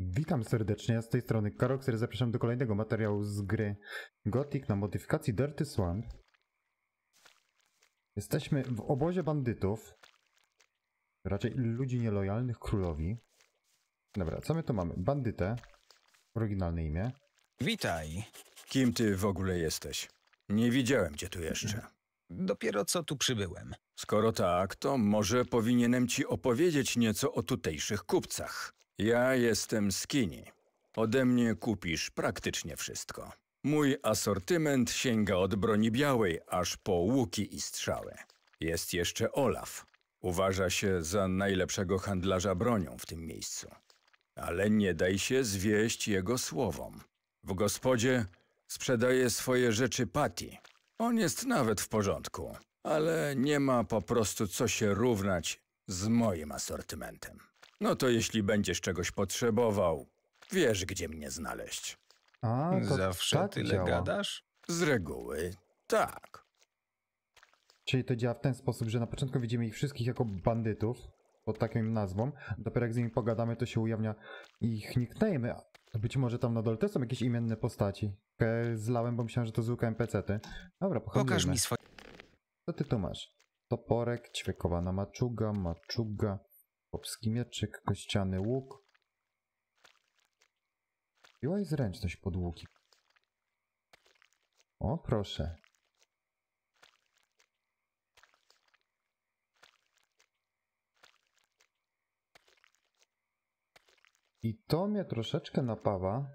Witam serdecznie, z tej strony Karoxer, zapraszam do kolejnego materiału z gry Gothic na modyfikacji Dirty Swamp. Jesteśmy w obozie bandytów, raczej ludzi nielojalnych królowi. Dobra, co my tu mamy? Bandytę, oryginalne imię. Witaj. Kim ty w ogóle jesteś? Nie widziałem cię tu jeszcze. Dopiero co tu przybyłem. Skoro tak, to może powinienem ci opowiedzieć nieco o tutejszych kupcach. Ja jestem Skinny. Ode mnie kupisz praktycznie wszystko. Mój asortyment sięga od broni białej, aż po łuki i strzały. Jest jeszcze Olaf. Uważa się za najlepszego handlarza bronią w tym miejscu. Ale nie daj się zwieść jego słowom. W gospodzie sprzedaje swoje rzeczy Pati. On jest nawet w porządku, ale nie ma po prostu co się równać z moim asortymentem. No to jeśli będziesz czegoś potrzebował, wiesz, gdzie mnie znaleźć. A, to zawsze tak tyle działa. Gadasz? Z reguły tak. Czyli to działa w ten sposób, że na początku widzimy ich wszystkich jako bandytów, pod taką im nazwą. Dopiero jak z nimi pogadamy, to się ujawnia ich nickname. Być może tam na dole też są jakieś imienne postaci. Zlałem, bo myślałem, że to zwykłe NPC-ty. Dobra, pokaż mi swoje. Co ty tu masz? Toporek, ćwiekowana maczuga, chłopski mieczyk, kościany łuk. Piła i zręczność pod łuki. O, proszę. I to mnie troszeczkę napawa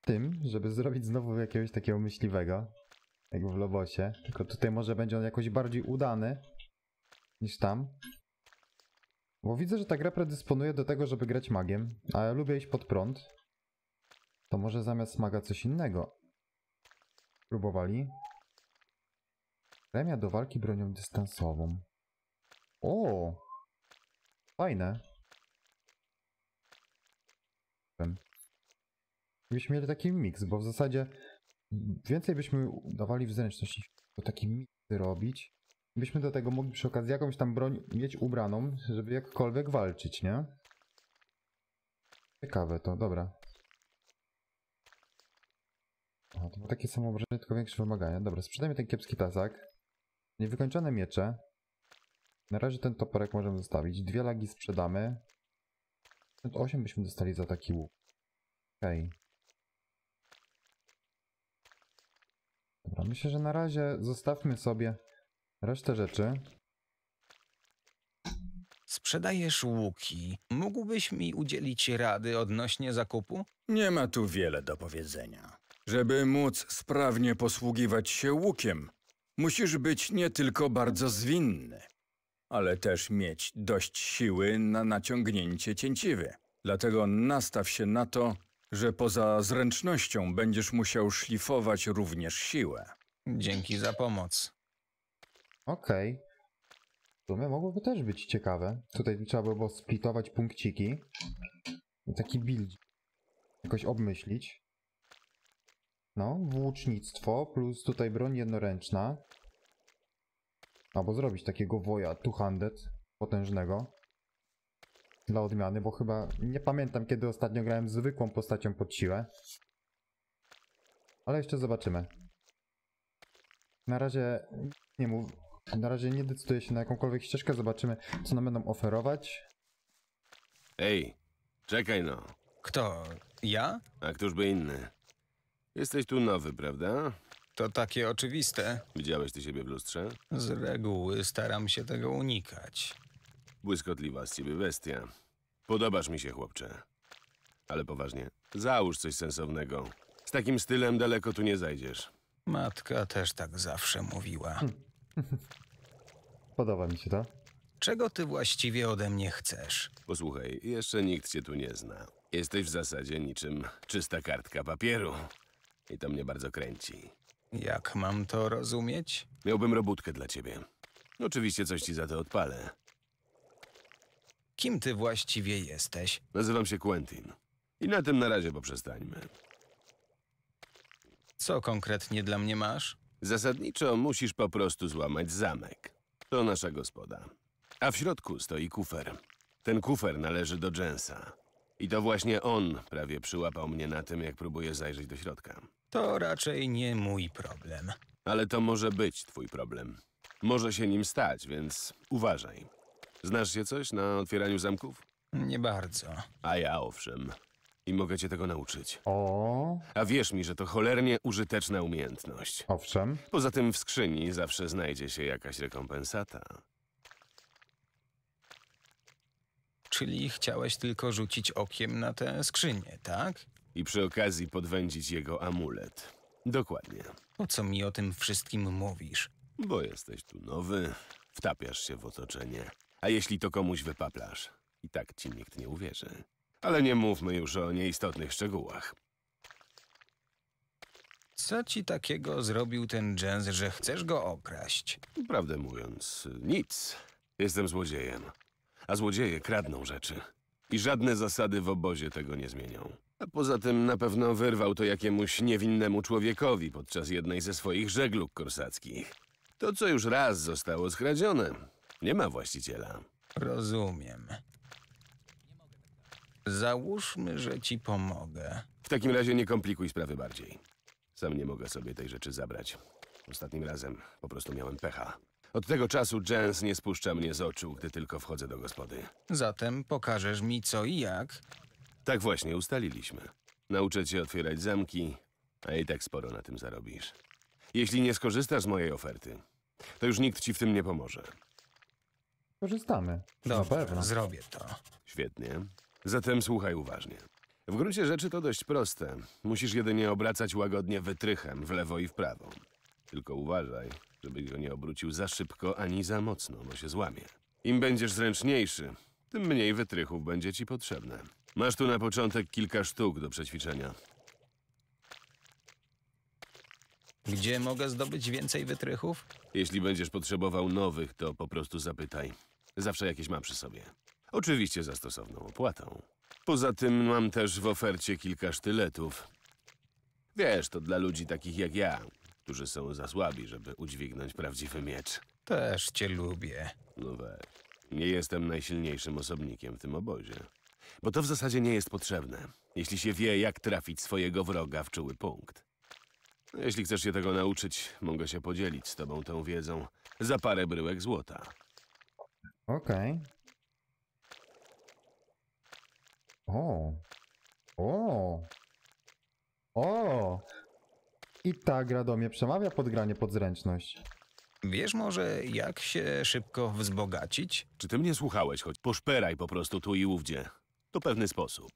tym, żeby zrobić znowu jakiegoś takiego myśliwego, jak w Lobosie. Tylko tutaj może będzie on jakoś bardziej udany niż tam. Bo widzę, że ta gra predysponuje do tego, żeby grać magiem, a ja lubię iść pod prąd. To może zamiast maga coś innego. Próbowali. Premia do walki bronią dystansową. O! Fajne. Byśmy mieli taki miks, bo w zasadzie więcej byśmy dawali w zręczności, bo taki miks robić. Byśmy do tego mogli przy okazji jakąś tam broń mieć ubraną, żeby jakkolwiek walczyć, nie? Ciekawe to, dobra. O, to było takie samo obrażenie, tylko większe wymagania. Dobra, sprzedajmy ten kiepski tasak. Niewykończone miecze. Na razie ten toporek możemy zostawić. Dwie lagi sprzedamy. 8 byśmy dostali za taki łuk. Okej. Dobra, myślę, że na razie zostawmy sobie resztę rzeczy. Sprzedajesz łuki. Mógłbyś mi udzielić rady odnośnie zakupu? Nie ma tu wiele do powiedzenia. Żeby móc sprawnie posługiwać się łukiem, musisz być nie tylko bardzo zwinny, ale też mieć dość siły na naciągnięcie cięciwy. Dlatego nastaw się na to, że poza zręcznością będziesz musiał szlifować również siłę. Dzięki za pomoc. Okej. W sumie mogłoby też być ciekawe. Tutaj trzeba by było splitować punkciki. I taki build jakoś obmyślić. No, włócznictwo plus tutaj broń jednoręczna. Albo zrobić takiego woja two-handed potężnego. Dla odmiany, bo chyba nie pamiętam, kiedy ostatnio grałem zwykłą postacią pod siłę. Ale jeszcze zobaczymy. Na razie nie mów. Na razie nie decyduję się na jakąkolwiek ścieżkę, zobaczymy, co nam będą oferować. Ej, czekaj no. Kto? Ja? A któż by inny? Jesteś tu nowy, prawda? To takie oczywiste. Widziałeś ty siebie w lustrze? Z reguły staram się tego unikać. Błyskotliwa z ciebie bestia. Podobasz mi się, chłopcze. Ale poważnie, załóż coś sensownego. Z takim stylem daleko tu nie zajdziesz. Matka też tak zawsze mówiła. Podoba mi się to. Czego ty właściwie ode mnie chcesz? Posłuchaj, jeszcze nikt cię tu nie zna. Jesteś w zasadzie niczym czysta kartka papieru. I to mnie bardzo kręci. Jak mam to rozumieć? Miałbym robótkę dla ciebie. Oczywiście coś ci za to odpalę. Kim ty właściwie jesteś? Nazywam się Quentin. I na tym na razie poprzestańmy. Co konkretnie dla mnie masz? Zasadniczo musisz po prostu złamać zamek. To nasza gospoda. A w środku stoi kufer. Ten kufer należy do Jensa. I to właśnie on prawie przyłapał mnie na tym, jak próbuję zajrzeć do środka. To raczej nie mój problem. Ale to może być twój problem. Może się nim stać, więc uważaj. Znasz się coś na otwieraniu zamków? Nie bardzo. A ja owszem. I mogę cię tego nauczyć. O. A wierz mi, że to cholernie użyteczna umiejętność. Owszem. Poza tym w skrzyni zawsze znajdzie się jakaś rekompensata. Czyli chciałeś tylko rzucić okiem na tę skrzynię, tak? I przy okazji podwędzić jego amulet. Dokładnie. Po co mi o tym wszystkim mówisz? Bo jesteś tu nowy, wtapiasz się w otoczenie. A jeśli to komuś wypaplasz, i tak ci nikt nie uwierzy. Ale nie mówmy już o nieistotnych szczegółach. Co ci takiego zrobił ten Jens, że chcesz go okraść? Prawdę mówiąc, nic. Jestem złodziejem. A złodzieje kradną rzeczy. I żadne zasady w obozie tego nie zmienią. A poza tym na pewno wyrwał to jakiemuś niewinnemu człowiekowi podczas jednej ze swoich żeglug korsackich. To, co już raz zostało skradzione, nie ma właściciela. Rozumiem. Załóżmy, że ci pomogę. W takim razie nie komplikuj sprawy bardziej. Sam nie mogę sobie tej rzeczy zabrać. Ostatnim razem po prostu miałem pecha. Od tego czasu Jens nie spuszcza mnie z oczu, gdy tylko wchodzę do gospody. Zatem pokażesz mi co i jak? Tak właśnie ustaliliśmy. Nauczę cię otwierać zamki, a i tak sporo na tym zarobisz. Jeśli nie skorzystasz z mojej oferty, to już nikt ci w tym nie pomoże. Korzystamy. Dobrze, zrobię to. Świetnie. Zatem słuchaj uważnie. W gruncie rzeczy to dość proste. Musisz jedynie obracać łagodnie wytrychem w lewo i w prawo. Tylko uważaj, żebyś go nie obrócił za szybko ani za mocno, bo się złamie. Im będziesz zręczniejszy, tym mniej wytrychów będzie ci potrzebne. Masz tu na początek kilka sztuk do przećwiczenia. Gdzie mogę zdobyć więcej wytrychów? Jeśli będziesz potrzebował nowych, to po prostu zapytaj. Zawsze jakieś mam przy sobie. Oczywiście za stosowną opłatą. Poza tym mam też w ofercie kilka sztyletów. Wiesz, to dla ludzi takich jak ja, którzy są za słabi, żeby udźwignąć prawdziwy miecz. Też cię lubię. No weź. Nie jestem najsilniejszym osobnikiem w tym obozie. Bo to w zasadzie nie jest potrzebne, jeśli się wie, jak trafić swojego wroga w czuły punkt. Jeśli chcesz się tego nauczyć, mogę się podzielić z tobą tą wiedzą za parę bryłek złota. Okej. O. O. O. I ta gra do mnie przemawia pod granie pod zręczność. Wiesz może, jak się szybko wzbogacić? Czy ty mnie słuchałeś? Choć poszperaj po prostu tu i ówdzie. To pewny sposób.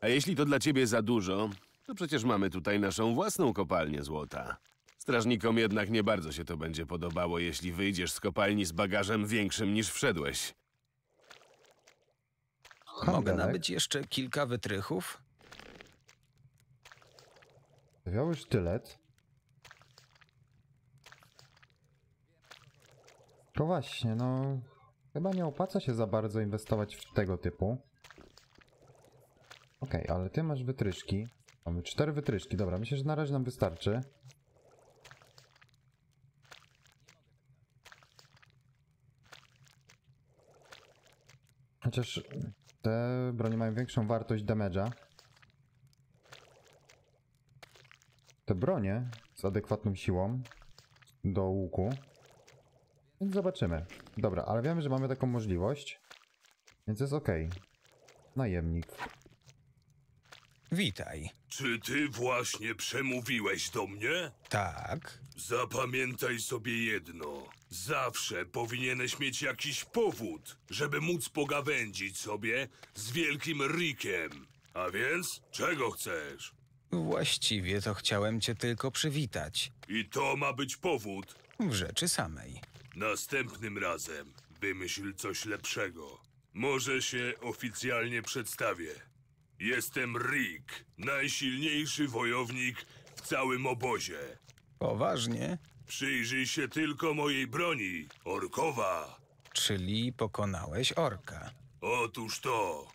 A jeśli to dla ciebie za dużo, to przecież mamy tutaj naszą własną kopalnię złota. Strażnikom jednak nie bardzo się to będzie podobało, jeśli wyjdziesz z kopalni z bagażem większym niż wszedłeś. Mogę nabyć jeszcze kilka wytrychów? Biały sztylet. To właśnie, no... Chyba nie opłaca się za bardzo inwestować w tego typu. Okej, ale ty masz wytryszki. Mamy 4 wytryszki, dobra, myślę, że na razie nam wystarczy. Chociaż te broni mają większą wartość damage'a. Te bronie z adekwatną siłą do łuku. Więc zobaczymy. Dobra, ale wiemy, że mamy taką możliwość. Więc jest ok. Najemnik. Witaj. Czy ty właśnie przemówiłeś do mnie? Tak. Zapamiętaj sobie jedno. Zawsze powinieneś mieć jakiś powód, żeby móc pogawędzić sobie z wielkim Rickiem. A więc, czego chcesz? Właściwie to chciałem cię tylko przywitać. I to ma być powód? W rzeczy samej. Następnym razem wymyśl coś lepszego. Może się oficjalnie przedstawię. Jestem Rick, najsilniejszy wojownik w całym obozie. Poważnie? Przyjrzyj się tylko mojej broni, orkowa. Czyli pokonałeś orka. Otóż to.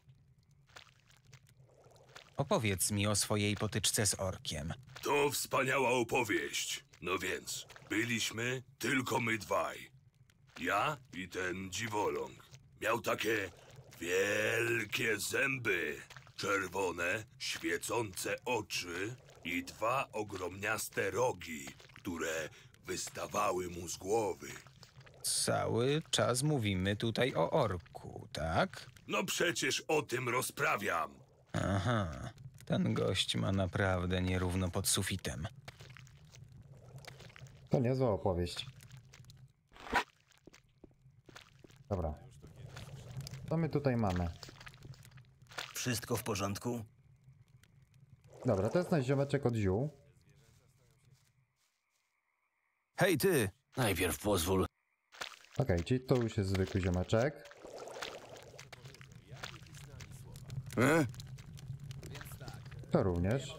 Opowiedz mi o swojej potyczce z orkiem. To wspaniała opowieść. No więc, byliśmy tylko my dwaj. Ja i ten dziwoląg. Miał takie Wielkie zęby, czerwone, świecące oczy i dwa ogromniaste rogi, które wystawały mu z głowy. Cały czas mówimy tutaj o orku, tak? No przecież o tym rozprawiam. Aha, ten gość ma naprawdę nierówno pod sufitem. To niezła opowieść. Dobra. Co my tutaj mamy? Wszystko w porządku? Dobra, to jest nasz ziomeczek od ziół. Hej ty! Najpierw pozwól. Okej, czyli to już jest zwykły ziomeczek. To również.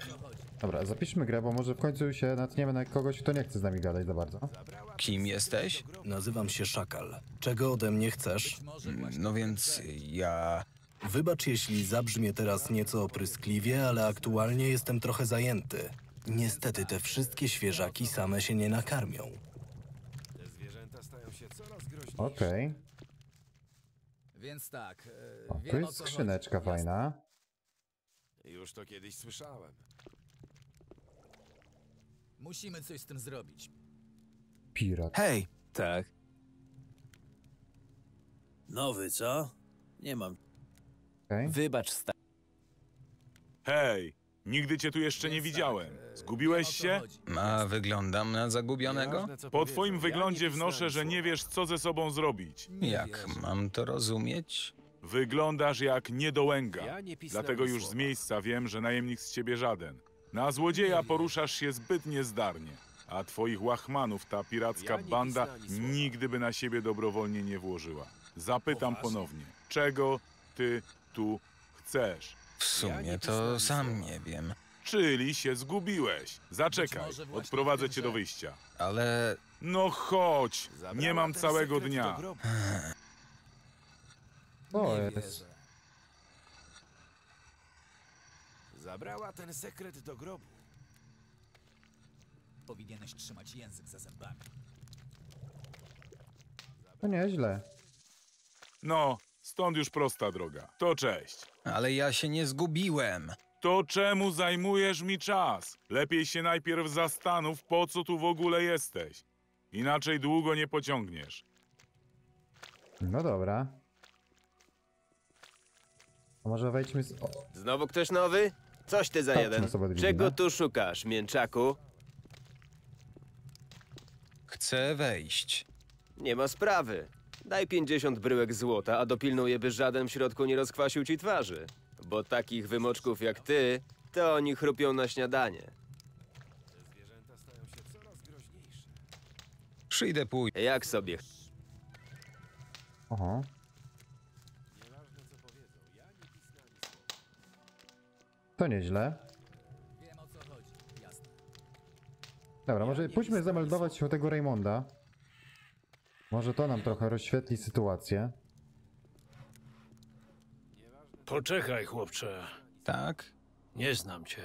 Dobra, zapiszmy grę, bo może w końcu się natkniemy na kogoś, kto nie chce z nami gadać za bardzo. Kim jesteś? Nazywam się Szakal. Czego ode mnie chcesz? No więc ja... Wybacz, jeśli zabrzmię teraz nieco opryskliwie, ale aktualnie jestem trochę zajęty. Niestety te wszystkie świeżaki same się nie nakarmią. Okej. Więc tak... Tu jest skrzyneczka fajna. Już to kiedyś słyszałem. Musimy coś z tym zrobić. Pirat. Hej! Tak. Nowy, co? Nie mam. Okay. Wybacz, stary. Hej! Nigdy cię tu jeszcze nie widziałem. Zgubiłeś się? A wyglądam na zagubionego? Po twoim wyglądzie wnoszę, że nie wiesz, co ze sobą zrobić. Jak mam to rozumieć? Wyglądasz jak niedołęga. Dlatego już z miejsca wiem, że najemnik z ciebie żaden. Na złodzieja poruszasz się zbyt niezdarnie, a twoich łachmanów ta piracka banda nigdy by na siebie dobrowolnie nie włożyła. Zapytam ponownie, czego ty tu chcesz? W sumie to sam nie wiem. Czyli się zgubiłeś. Zaczekaj, odprowadzę cię do wyjścia. Ale... No chodź, nie mam całego dnia. O, jest. Zabrała ten sekret do grobu. Powinieneś trzymać język za zębami. To nieźle. No, stąd już prosta droga. To cześć. Ale ja się nie zgubiłem. To czemu zajmujesz mi czas? Lepiej się najpierw zastanów, po co tu w ogóle jesteś. Inaczej długo nie pociągniesz. No dobra. A może wejdźmy z... O. Znowu ktoś nowy? Coś ty za jeden. Czego tu szukasz, mięczaku? Chcę wejść. Nie ma sprawy. Daj 50 bryłek złota, a dopilnuję, by żaden w środku nie rozkwasił ci twarzy. Bo takich wymoczków jak ty, to oni chrupią na śniadanie. Te zwierzęta stają się coraz groźniejsze. Przyjdę później. Jak sobie... Aha. To nieźle. Wiem, o co chodzi. Jasne. Dobra, może pójdźmy zameldować się o tego Raymonda. Może to nam trochę rozświetli sytuację. Poczekaj, chłopcze. Tak? Nie znam cię.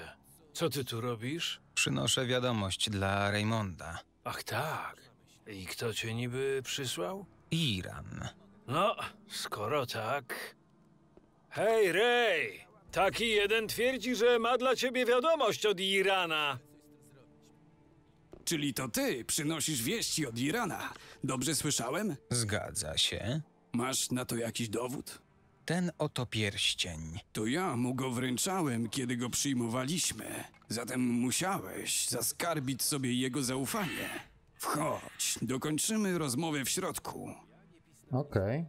Co ty tu robisz? Przynoszę wiadomość dla Raymonda. Ach tak. I kto cię niby przysłał? Iran. No, skoro tak... Hej, Ray! Taki jeden twierdzi, że ma dla ciebie wiadomość od Irana. Czyli to ty przynosisz wieści od Irana. Dobrze słyszałem? Zgadza się. Masz na to jakiś dowód? Ten oto pierścień. To ja mu go wręczałem, kiedy go przyjmowaliśmy. Zatem musiałeś zaskarbić sobie jego zaufanie. Wchodź, dokończymy rozmowę w środku. Okej.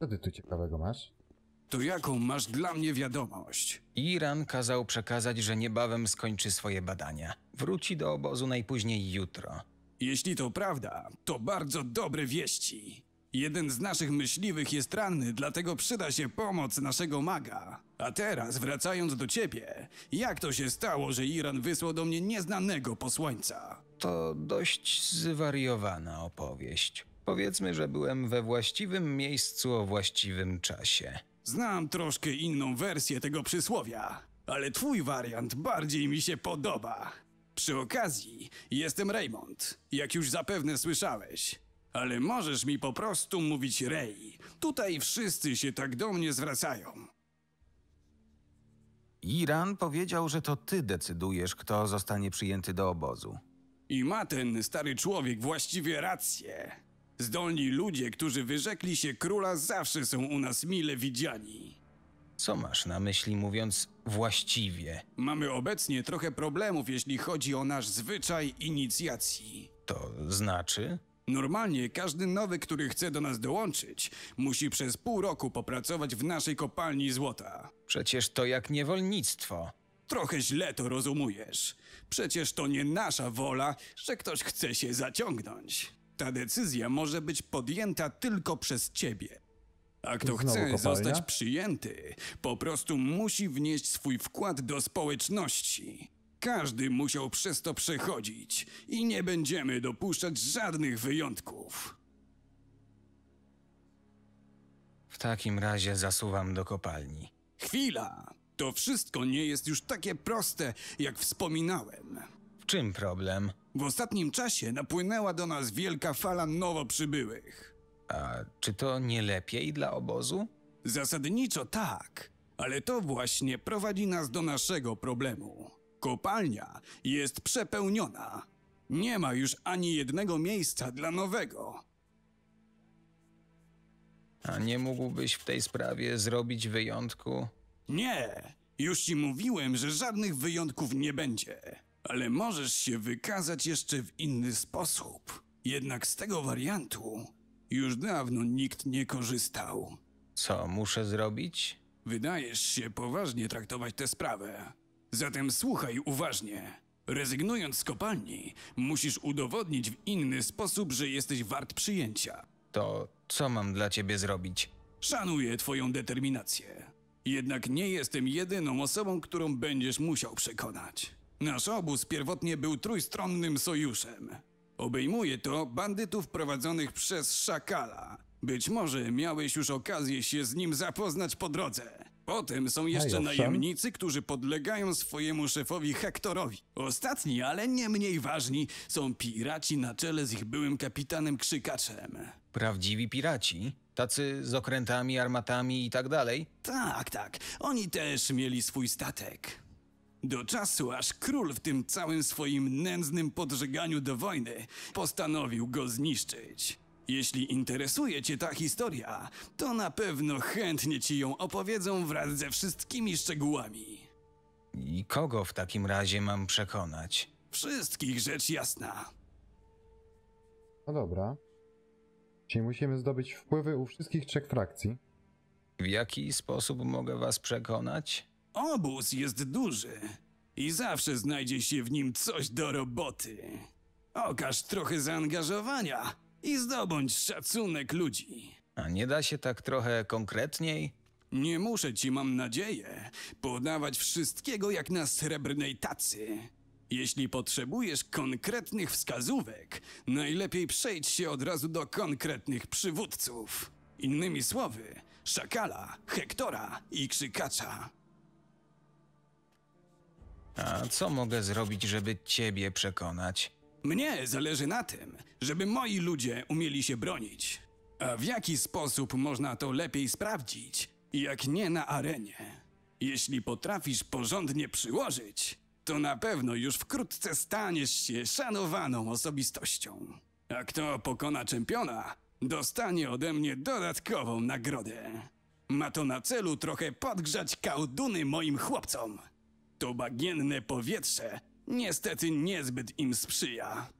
Co ty tu ciekawego masz? To jaką masz dla mnie wiadomość? Iran kazał przekazać, że niebawem skończy swoje badania. Wróci do obozu najpóźniej jutro. Jeśli to prawda, to bardzo dobre wieści. Jeden z naszych myśliwych jest ranny, dlatego przyda się pomoc naszego maga. A teraz wracając do ciebie, jak to się stało, że Iran wysłał do mnie nieznanego posłańca? To dość zwariowana opowieść. Powiedzmy, że byłem we właściwym miejscu o właściwym czasie. Znam troszkę inną wersję tego przysłowia, ale twój wariant bardziej mi się podoba. Przy okazji, jestem Raymond, jak już zapewne słyszałeś. Ale możesz mi po prostu mówić Ray. Tutaj wszyscy się tak do mnie zwracają. Iran powiedział, że to ty decydujesz, kto zostanie przyjęty do obozu. I ma ten stary człowiek właściwie rację. Zdolni ludzie, którzy wyrzekli się króla, zawsze są u nas mile widziani. Co masz na myśli, mówiąc właściwie? Mamy obecnie trochę problemów, jeśli chodzi o nasz zwyczaj inicjacji. To znaczy? Normalnie każdy nowy, który chce do nas dołączyć, musi przez pół roku popracować w naszej kopalni złota. Przecież to jak niewolnictwo. Trochę źle to rozumiesz. Przecież to nie nasza wola, że ktoś chce się zaciągnąć. Ta decyzja może być podjęta tylko przez ciebie. A kto chce zostać przyjęty, po prostu musi wnieść swój wkład do społeczności. Każdy musiał przez to przechodzić i nie będziemy dopuszczać żadnych wyjątków. W takim razie zasuwam do kopalni. Chwila! To wszystko nie jest już takie proste, jak wspominałem. W czym problem? W ostatnim czasie napłynęła do nas wielka fala nowo przybyłych. A czy to nie lepiej dla obozu? Zasadniczo tak, ale to właśnie prowadzi nas do naszego problemu. Kopalnia jest przepełniona. Nie ma już ani jednego miejsca dla nowego. A nie mógłbyś w tej sprawie zrobić wyjątku? Nie, już ci mówiłem, że żadnych wyjątków nie będzie. Ale możesz się wykazać jeszcze w inny sposób. Jednak z tego wariantu już dawno nikt nie korzystał. Co muszę zrobić? Wydajesz się poważnie traktować tę sprawę. Zatem słuchaj uważnie. Rezygnując z kopalni, musisz udowodnić w inny sposób, że jesteś wart przyjęcia. To co mam dla ciebie zrobić? Szanuję twoją determinację. Jednak nie jestem jedyną osobą, którą będziesz musiał przekonać. Nasz obóz pierwotnie był trójstronnym sojuszem. Obejmuje to bandytów prowadzonych przez Szakala. Być może miałeś już okazję się z nim zapoznać po drodze. Potem są jeszcze najemnicy, którzy podlegają swojemu szefowi Hectorowi. Ostatni, ale nie mniej ważni, są piraci na czele z ich byłym kapitanem Krzykaczem. Prawdziwi piraci? Tacy z okrętami, armatami i tak dalej? Tak, tak. Oni też mieli swój statek. Do czasu, aż król w tym całym swoim nędznym podżeganiu do wojny postanowił go zniszczyć. Jeśli interesuje cię ta historia, to na pewno chętnie ci ją opowiedzą wraz ze wszystkimi szczegółami. I kogo w takim razie mam przekonać? Wszystkich, rzecz jasna. No dobra. Czyli musimy zdobyć wpływy u wszystkich trzech frakcji. W jaki sposób mogę was przekonać? Obóz jest duży i zawsze znajdzie się w nim coś do roboty. Okaż trochę zaangażowania i zdobądź szacunek ludzi. A nie da się tak trochę konkretniej? Nie muszę ci, mam nadzieję, podawać wszystkiego jak na srebrnej tacy. Jeśli potrzebujesz konkretnych wskazówek, najlepiej przejdź się od razu do konkretnych przywódców. Innymi słowy, Szakala, Hectora i Krzykacza. A co mogę zrobić, żeby ciebie przekonać? Mnie zależy na tym, żeby moi ludzie umieli się bronić. A w jaki sposób można to lepiej sprawdzić, jak nie na arenie? Jeśli potrafisz porządnie przyłożyć, to na pewno już wkrótce staniesz się szanowaną osobistością. A kto pokona czempiona, dostanie ode mnie dodatkową nagrodę. Ma to na celu trochę podgrzać kałduny moim chłopcom. To bagienne powietrze niestety niezbyt im sprzyja.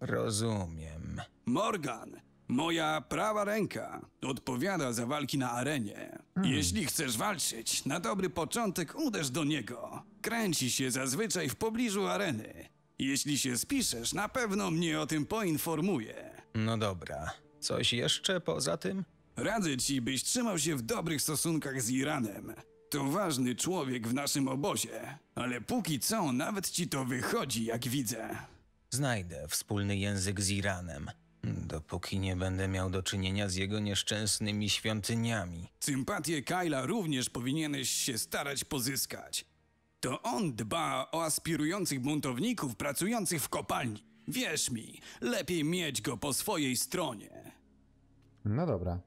Rozumiem. Morgan, moja prawa ręka, odpowiada za walki na arenie. Jeśli chcesz walczyć, na dobry początek uderz do niego. Kręci się zazwyczaj w pobliżu areny. Jeśli się spiszesz, na pewno mnie o tym poinformuje. No dobra. Coś jeszcze poza tym? Radzę ci, byś trzymał się w dobrych stosunkach z Iranem. To ważny człowiek w naszym obozie, ale póki co nawet ci to wychodzi, jak widzę. Znajdę wspólny język z Iranem, dopóki nie będę miał do czynienia z jego nieszczęsnymi świątyniami. Sympatię Kyla również powinieneś się starać pozyskać. To on dba o aspirujących buntowników pracujących w kopalni. Wierz mi, lepiej mieć go po swojej stronie. No dobra.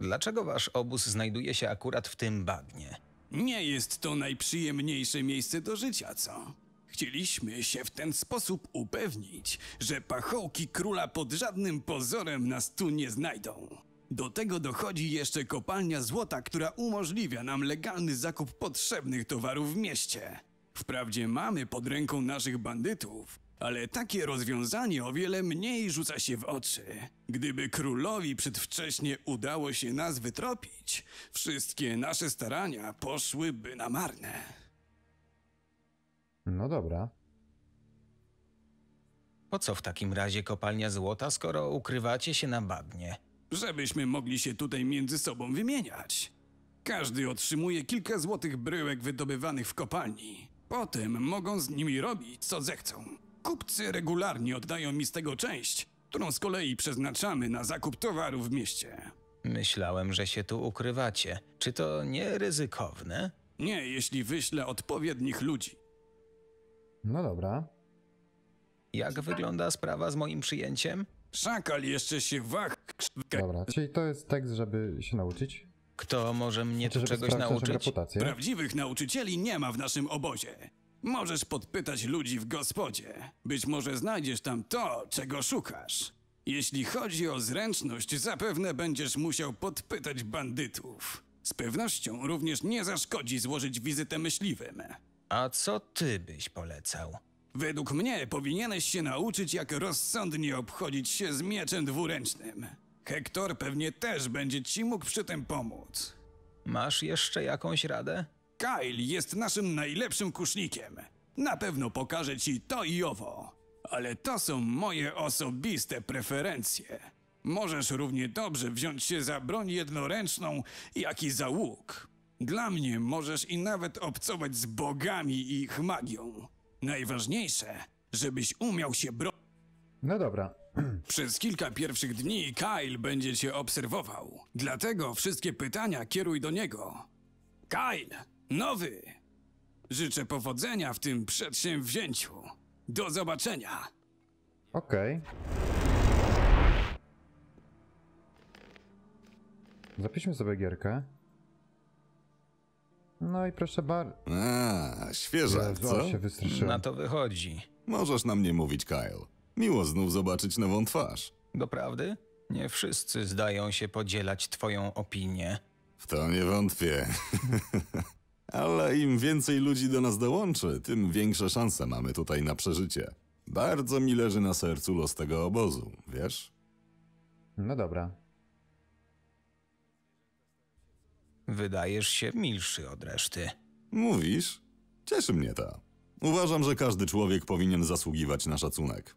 Dlaczego wasz obóz znajduje się akurat w tym bagnie? Nie jest to najprzyjemniejsze miejsce do życia, co? Chcieliśmy się w ten sposób upewnić, że pachołki króla pod żadnym pozorem nas tu nie znajdą. Do tego dochodzi jeszcze kopalnia złota, która umożliwia nam legalny zakup potrzebnych towarów w mieście. Wprawdzie mamy pod ręką naszych bandytów, ale takie rozwiązanie o wiele mniej rzuca się w oczy. Gdyby królowi przedwcześnie udało się nas wytropić, wszystkie nasze starania poszłyby na marne. No dobra. Po co w takim razie kopalnia złota, skoro ukrywacie się na bagnie? Żebyśmy mogli się tutaj między sobą wymieniać. Każdy otrzymuje kilka złotych bryłek wydobywanych w kopalni. Potem mogą z nimi robić, co zechcą. Kupcy regularnie oddają mi z tego część, którą z kolei przeznaczamy na zakup towarów w mieście. Myślałem, że się tu ukrywacie. Czy to nie ryzykowne? Nie, jeśli wyślę odpowiednich ludzi. No dobra. Jak wygląda sprawa z moim przyjęciem? Szakal jeszcze się wach... Dobra, czyli to jest tekst, żeby się nauczyć. Kto może mnie tu czegoś nauczyć? Prawdziwych nauczycieli nie ma w naszym obozie. Możesz podpytać ludzi w gospodzie. Być może znajdziesz tam to, czego szukasz. Jeśli chodzi o zręczność, zapewne będziesz musiał podpytać bandytów. Z pewnością również nie zaszkodzi złożyć wizytę myśliwym. A co ty byś polecał? Według mnie powinieneś się nauczyć, jak rozsądnie obchodzić się z mieczem dwuręcznym. Hector pewnie też będzie ci mógł przy tym pomóc. Masz jeszcze jakąś radę? Kyle jest naszym najlepszym kusznikiem. Na pewno pokaże ci to i owo. Ale to są moje osobiste preferencje. Możesz równie dobrze wziąć się za broń jednoręczną, jak i za łuk. Dla mnie możesz i nawet obcować z bogami i ich magią. Najważniejsze, żebyś umiał się bronić. No dobra. Przez kilka pierwszych dni Kyle będzie cię obserwował. Dlatego wszystkie pytania kieruj do niego. Kyle, nowy! Życzę powodzenia w tym przedsięwzięciu. Do zobaczenia. Okej. Zapiszmy sobie gierkę. No i proszę bardzo. Świeżak, co? Się wystraszyłem. Na to wychodzi. Możesz nam nie mówić, Kyle. Miło znów zobaczyć nową twarz. Doprawdy? Nie wszyscy zdają się podzielać twoją opinię. W to nie wątpię. Ale im więcej ludzi do nas dołączy, tym większe szanse mamy tutaj na przeżycie. Bardzo mi leży na sercu los tego obozu, wiesz? No dobra. Wydajesz się milszy od reszty. Mówisz? Cieszy mnie to. Uważam, że każdy człowiek powinien zasługiwać na szacunek.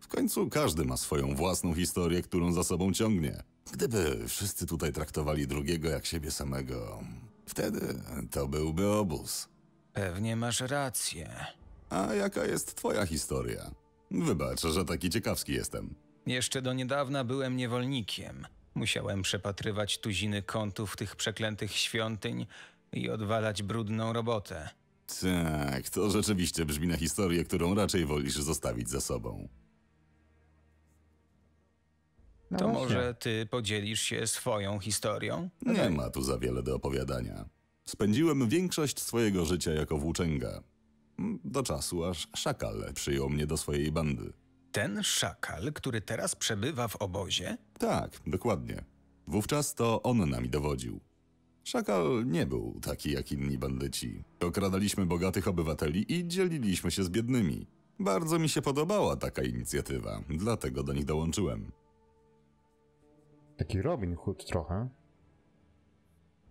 W końcu każdy ma swoją własną historię, którą za sobą ciągnie. Gdyby wszyscy tutaj traktowali drugiego jak siebie samego, wtedy to byłby obóz. Pewnie masz rację. A jaka jest twoja historia? Wybacz, że taki ciekawski jestem. Jeszcze do niedawna byłem niewolnikiem. Musiałem przepatrywać tuziny kątów tych przeklętych świątyń i odwalać brudną robotę. Tak, to rzeczywiście brzmi na historię, którą raczej wolisz zostawić za sobą. No to właśnie. Może ty podzielisz się swoją historią? Nie ma tu za wiele do opowiadania. Spędziłem większość swojego życia jako włóczęga. Do czasu, aż Szakal przyjął mnie do swojej bandy. Ten Szakal, który teraz przebywa w obozie? Tak, dokładnie. Wówczas to on nami dowodził. Szakal nie był taki jak inni bandyci. Okradaliśmy bogatych obywateli i dzieliliśmy się z biednymi. Bardzo mi się podobała taka inicjatywa, dlatego do nich dołączyłem. Taki Robin Hood trochę.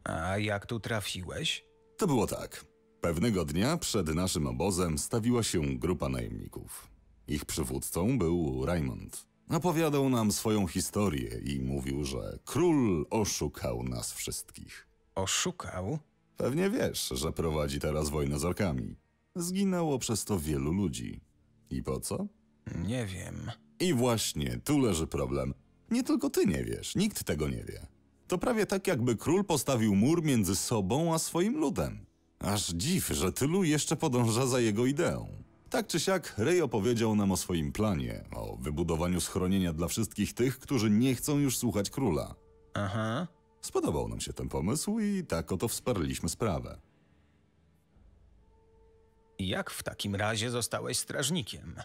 A jak tu trafiłeś? To było tak. Pewnego dnia przed naszym obozem stawiła się grupa najemników. Ich przywódcą był Raymond. Opowiadał nam swoją historię i mówił, że król oszukał nas wszystkich. Oszukał? Pewnie wiesz, że prowadzi teraz wojnę z orkami. Zginęło przez to wielu ludzi. I po co? Nie wiem. I właśnie tu leży problem. Nie tylko ty nie wiesz, nikt tego nie wie. To prawie tak, jakby król postawił mur między sobą a swoim ludem. Aż dziw, że tylu jeszcze podąża za jego ideą. Tak czy siak, Ray opowiedział nam o swoim planie, o wybudowaniu schronienia dla wszystkich tych, którzy nie chcą już słuchać króla. Aha. Spodobał nam się ten pomysł i tak oto wsparliśmy sprawę. Jak w takim razie zostałeś strażnikiem?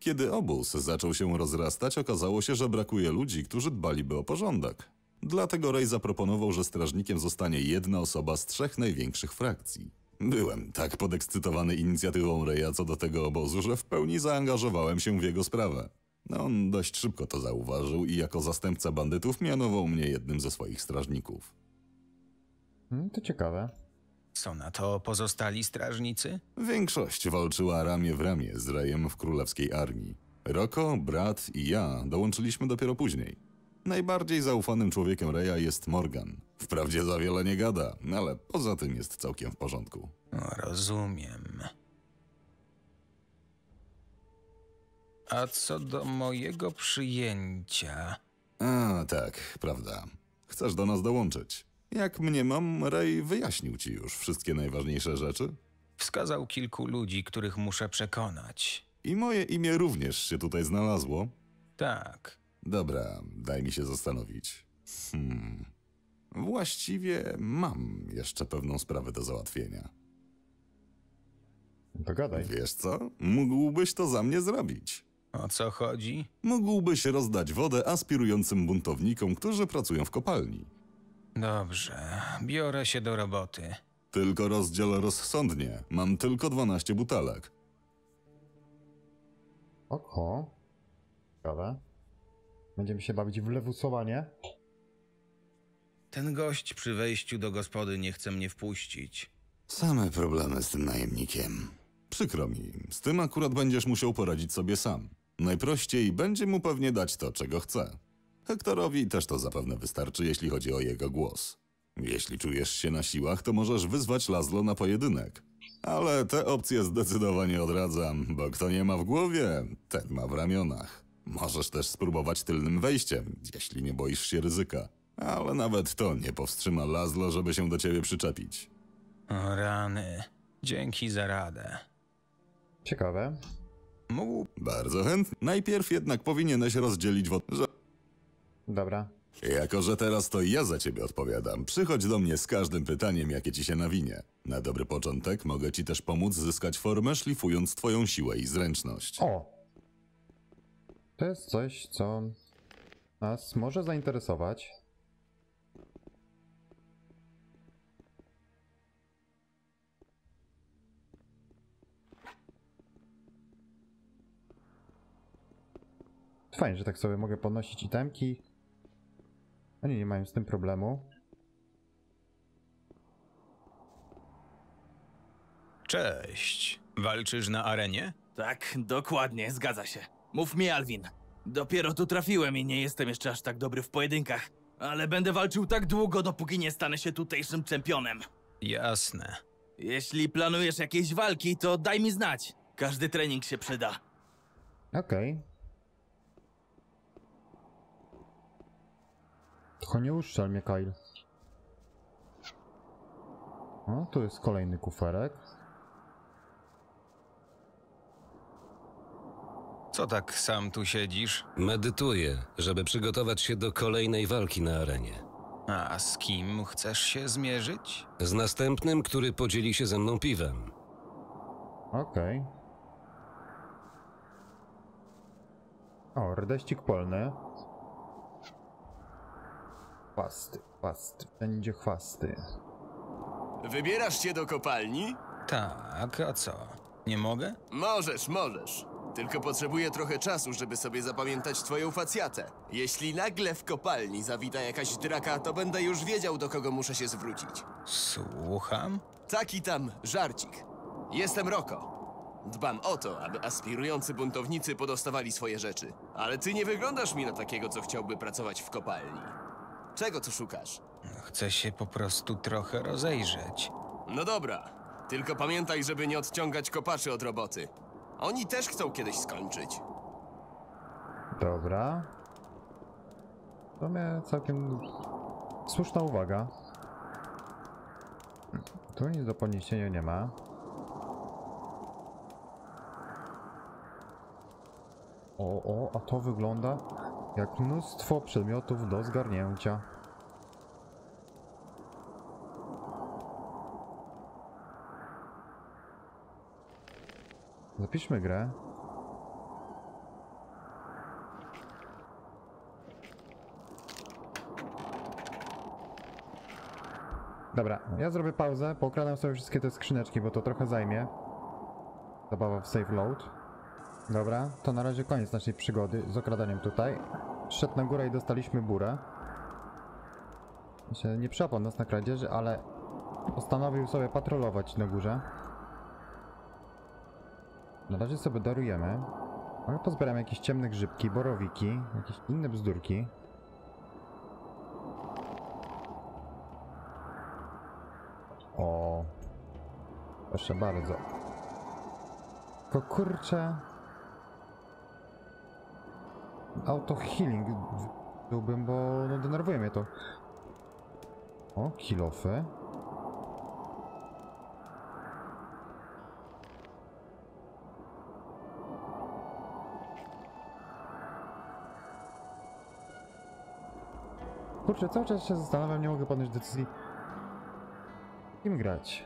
Kiedy obóz zaczął się rozrastać, okazało się, że brakuje ludzi, którzy dbaliby o porządek. Dlatego Ray zaproponował, że strażnikiem zostanie jedna osoba z 3 największych frakcji. Byłem tak podekscytowany inicjatywą Raya co do tego obozu, że w pełni zaangażowałem się w jego sprawę. On dość szybko to zauważył i jako zastępca bandytów mianował mnie jednym ze swoich strażników. To ciekawe. Co na to pozostali strażnicy? Większość walczyła ramię w ramię z Rayem w królewskiej armii. Rocco, brat i ja dołączyliśmy dopiero później. Najbardziej zaufanym człowiekiem Raya jest Morgan. Wprawdzie za wiele nie gada, ale poza tym jest całkiem w porządku. Rozumiem. A co do mojego przyjęcia... A, tak, prawda. Chcesz do nas dołączyć. Jak mniemam, Ray wyjaśnił ci już wszystkie najważniejsze rzeczy. Wskazał kilku ludzi, których muszę przekonać. I moje imię również się tutaj znalazło? Tak. Dobra, daj mi się zastanowić. Właściwie mam jeszcze pewną sprawę do załatwienia. Pogadaj. Wiesz co? Mógłbyś to za mnie zrobić. O co chodzi? Mógłbyś rozdać wodę aspirującym buntownikom, którzy pracują w kopalni. Dobrze, biorę się do roboty. Tylko rozdziel rozsądnie. Mam tylko 12 butelek. Oho. Ciekawe. Będziemy się bawić w lewusowanie. Ten gość przy wejściu do gospody nie chce mnie wpuścić. Same problemy z tym najemnikiem. Przykro mi, z tym akurat będziesz musiał poradzić sobie sam. Najprościej będzie mu pewnie dać to, czego chce. Hektorowi też to zapewne wystarczy, jeśli chodzi o jego głos. Jeśli czujesz się na siłach, to możesz wyzwać Lazlo na pojedynek. Ale te opcje zdecydowanie odradzam, bo kto nie ma w głowie, ten ma w ramionach. Możesz też spróbować tylnym wejściem, jeśli nie boisz się ryzyka. Ale nawet to nie powstrzyma Lazlo, żeby się do ciebie przyczepić. O rany. Dzięki za radę. Ciekawe. Mógł... Bardzo chętnie. Najpierw jednak powinieneś rozdzielić wodę. Dobra. Jako że teraz to ja za ciebie odpowiadam, przychodź do mnie z każdym pytaniem, jakie ci się nawinie. Na dobry początek mogę ci też pomóc zyskać formę, szlifując twoją siłę i zręczność. O! To jest coś, co nas może zainteresować. Fajnie, że tak sobie mogę podnosić itemki. Oni nie mają z tym problemu. Cześć. Walczysz na arenie? Tak, dokładnie, zgadza się. Mów mi, Alvin. Dopiero tu trafiłem i nie jestem jeszcze aż tak dobry w pojedynkach. Ale będę walczył tak długo, dopóki nie stanę się tutejszym czempionem. Jasne. Jeśli planujesz jakieś walki, to daj mi znać. Każdy trening się przyda. Okej. Tylko nie uszczel mnie, Kyle. O, tu jest kolejny kuferek. Co tak sam tu siedzisz? Medytuję, żeby przygotować się do kolejnej walki na arenie. A z kim chcesz się zmierzyć? Z następnym, który podzieli się ze mną piwem. Okej. O, rdeścik polny. Chwasty, chwasty, wszędzie chwasty. Wybierasz się do kopalni? Tak, a co? Nie mogę? Możesz, możesz. Tylko potrzebuję trochę czasu, żeby sobie zapamiętać twoją facjatę. Jeśli nagle w kopalni zawita jakaś draka, to będę już wiedział, do kogo muszę się zwrócić. Słucham? Taki tam żarcik. Jestem Rocco. Dbam o to, aby aspirujący buntownicy podostawali swoje rzeczy. Ale ty nie wyglądasz mi na takiego, co chciałby pracować w kopalni. Czego tu szukasz? Chcę się po prostu trochę rozejrzeć. No dobra, tylko pamiętaj, żeby nie odciągać kopaczy od roboty. Oni też chcą kiedyś skończyć. Dobra. To mnie całkiem słuszna uwaga. Tu nic do podniesienia nie ma. a to wygląda jak mnóstwo przedmiotów do zgarnięcia. Zapiszmy grę. Dobra, ja zrobię pauzę, pokradam sobie wszystkie te skrzyneczki, bo to trochę zajmie. Zabawa w save load. Dobra, to na razie koniec naszej przygody z okradaniem tutaj. Szedł na górę i dostaliśmy burę. Nie przepadł nas na kradzieży, ale postanowił sobie patrolować na górze. Na razie sobie darujemy. Ale pozbieram jakieś ciemne grzybki, borowiki, jakieś inne bzdurki. O, proszę bardzo. Tylko kurczę, auto healing byłbym, bo no, denerwuje mnie to. O, kilofy. Kurczę, cały czas się zastanawiam, nie mogę podjąć decyzji, kim grać.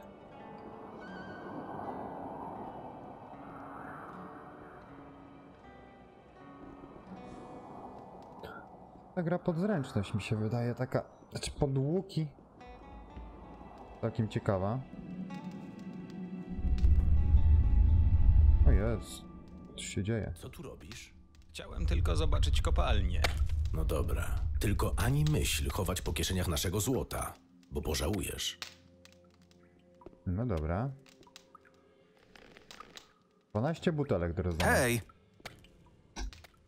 Ta gra pod zręczność mi się wydaje taka, znaczy pod łuki, takim ciekawa. O jest, co się dzieje? Co tu robisz? Chciałem tylko zobaczyć kopalnię. No dobra, tylko ani myśl chować po kieszeniach naszego złota, bo pożałujesz. No dobra. 12 butelek do rozdania. Hej!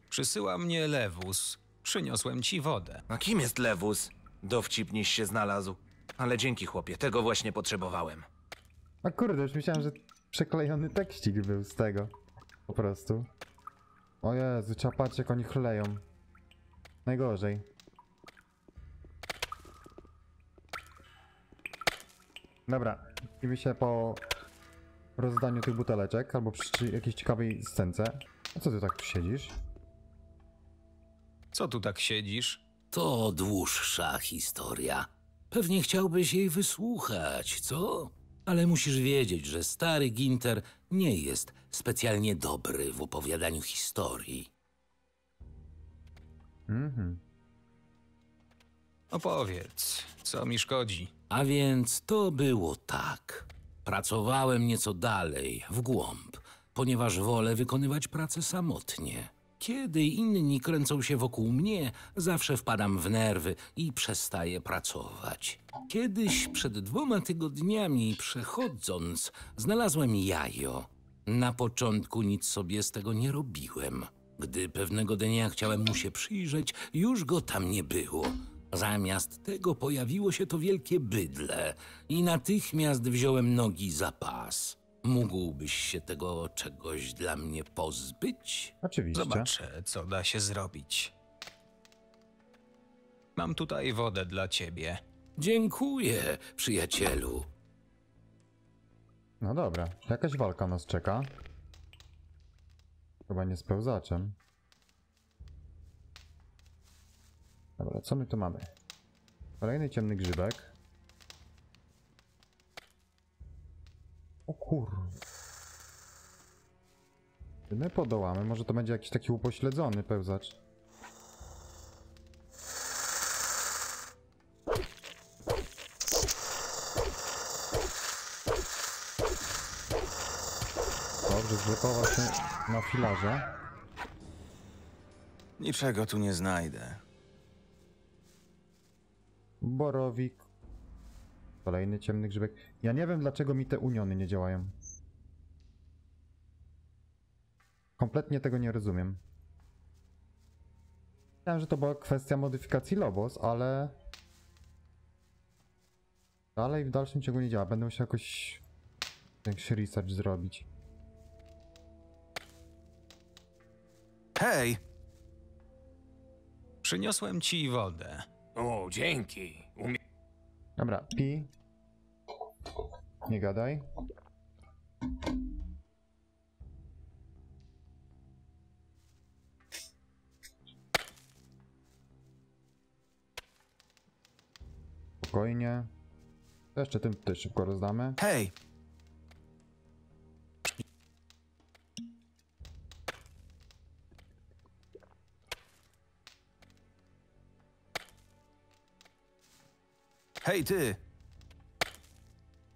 Przysyła mnie lewus. Przyniosłem ci wodę. A kim jest lewus? Dowcipniś się znalazł. Ale dzięki, chłopie, tego właśnie potrzebowałem. A kurde, już myślałem, że przeklejony tekstik był z tego. Po prostu. O Jezu, trzeba patrzeć, jak oni chleją. Najgorzej. Dobra, widzimy się po rozdaniu tych buteleczek, albo przy jakiejś ciekawej scence. A co ty tak tu siedzisz? Co tu tak siedzisz? To dłuższa historia. Pewnie chciałbyś jej wysłuchać, co? Ale musisz wiedzieć, że stary Ginter nie jest specjalnie dobry w opowiadaniu historii. Opowiedz, co mi szkodzi. A więc to było tak. Pracowałem nieco dalej, w głąb, ponieważ wolę wykonywać pracę samotnie. Kiedy inni kręcą się wokół mnie, zawsze wpadam w nerwy i przestaję pracować. Kiedyś przed 2 tygodniami przechodząc, znalazłem jajo. Na początku nic sobie z tego nie robiłem. Gdy pewnego dnia chciałem mu się przyjrzeć, już go tam nie było. Zamiast tego pojawiło się to wielkie bydlę i natychmiast wziąłem nogi za pas. Mógłbyś się tego czegoś dla mnie pozbyć? Oczywiście. Zobaczę, co da się zrobić. Mam tutaj wodę dla ciebie. Dziękuję, przyjacielu. No dobra, jakaś walka nas czeka. Chyba nie z pełzaczem. Dobra, co my tu mamy? Kolejny ciemny grzybek. O kurwa. Czy my podołamy? Może to będzie jakiś taki upośledzony pełzacz. Dobrze, zblokował się na filarze. Niczego tu nie znajdę. Borowik. Kolejny ciemny grzybek. Ja nie wiem, dlaczego mi te uniony nie działają. Kompletnie tego nie rozumiem. Myślałem, że to była kwestia modyfikacji Lobos, ale... dalej w dalszym ciągu nie działa. Będę musiał jakoś... jakiś research zrobić. Hej! Przyniosłem ci wodę. O, dzięki. Dobra, pij. Nie gadaj. spokojnie. Jeszcze tym tutaj szybko rozdamy. Hej! Hej, ty!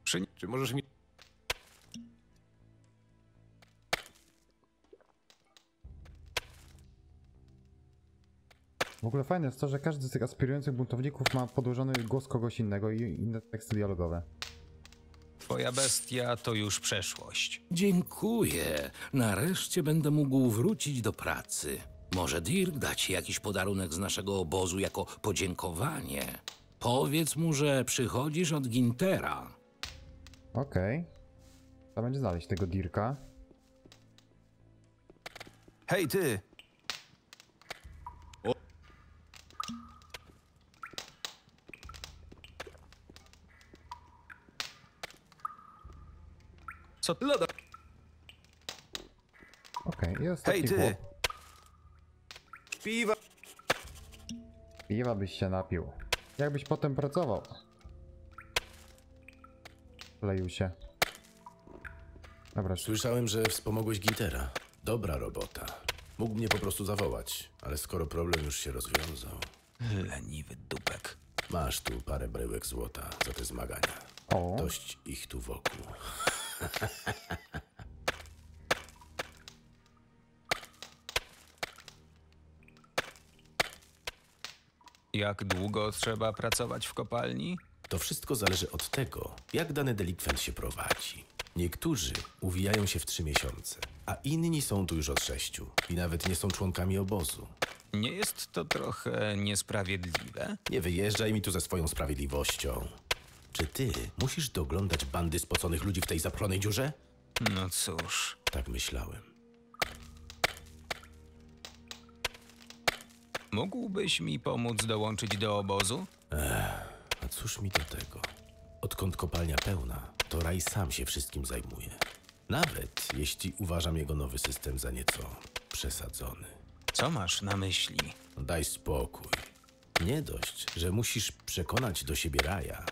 Czy możesz mi... W ogóle fajne jest to, że każdy z tych aspirujących buntowników ma podłożony głos kogoś innego i inne teksty dialogowe. Twoja bestia to już przeszłość. Dziękuję. Nareszcie będę mógł wrócić do pracy. Może Dirk da ci jakiś podarunek z naszego obozu jako podziękowanie. Powiedz mu, że przychodzisz od Gintera. Okej. Trzeba będzie znaleźć tego Dirka. Hej, ty! Co ty lada? Okej, jest taki chłop. Piwa! Piwa byś się napił. Jakbyś potem pracował. Leju się. Dobra, słyszałem, że wspomogłeś Gintera. Dobra robota. Mógł mnie po prostu zawołać, ale skoro problem już się rozwiązał... Leniwy dupek. Masz tu parę bryłek złota za te zmagania. O. Dość ich tu wokół. Jak długo trzeba pracować w kopalni? To wszystko zależy od tego, jak dany delikwent się prowadzi. Niektórzy uwijają się w 3 miesiące, a inni są tu już od 6 i nawet nie są członkami obozu. Nie jest to trochę niesprawiedliwe? Nie wyjeżdżaj mi tu ze swoją sprawiedliwością. Czy ty musisz doglądać bandy spoconych ludzi w tej zapchlonej dziurze? No cóż. Tak myślałem. Mógłbyś mi pomóc dołączyć do obozu? A cóż mi do tego? Odkąd kopalnia pełna, to Raj sam się wszystkim zajmuje. Nawet jeśli uważam jego nowy system za nieco przesadzony. Co masz na myśli? Daj spokój. Nie dość, że musisz przekonać do siebie Raja,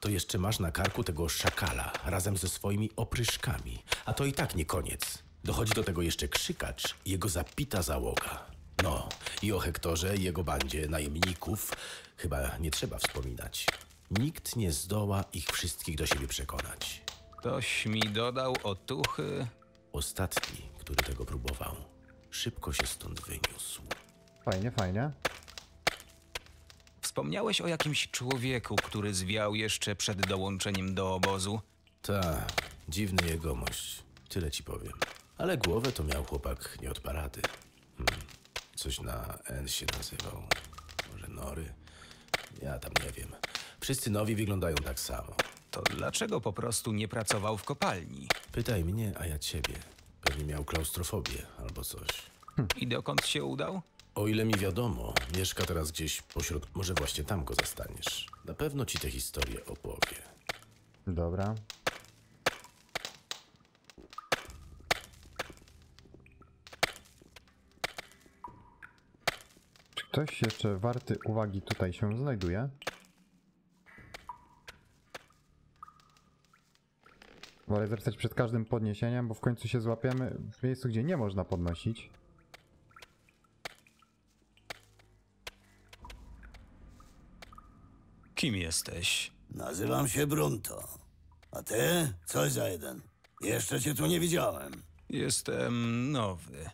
to jeszcze masz na karku tego Szakala razem ze swoimi opryszkami. A to i tak nie koniec. Dochodzi do tego jeszcze Krzykacz i jego zapita załoga. No, i o Hektorze i jego bandzie najemników chyba nie trzeba wspominać. Nikt nie zdoła ich wszystkich do siebie przekonać. Ktoś mi dodał otuchy. Ostatni, który tego próbował, szybko się stąd wyniósł. Fajnie, fajnie. Wspomniałeś o jakimś człowieku, który zwiał jeszcze przed dołączeniem do obozu. Ta, dziwny jegomość, tyle ci powiem. Ale głowę to miał chłopak nie od parady. Coś na N się nazywał. Może Nory? Ja tam nie wiem. Wszyscy nowi wyglądają tak samo. To dlaczego po prostu nie pracował w kopalni? Pytaj mnie, a ja ciebie. Pewnie miał klaustrofobię albo coś. I dokąd się udał? O ile mi wiadomo, mieszka teraz gdzieś pośród... Może właśnie tam go zastaniesz. Na pewno ci tę historię opowie. Dobra. Czy ktoś jeszcze warty uwagi tutaj się znajduje? Wolę zwracać przed każdym podniesieniem, bo w końcu się złapiemy w miejscu, gdzie nie można podnosić. Kim jesteś? Nazywam się Brunto. A ty? Coś za jeden. Jeszcze cię tu nie widziałem. Jestem nowy.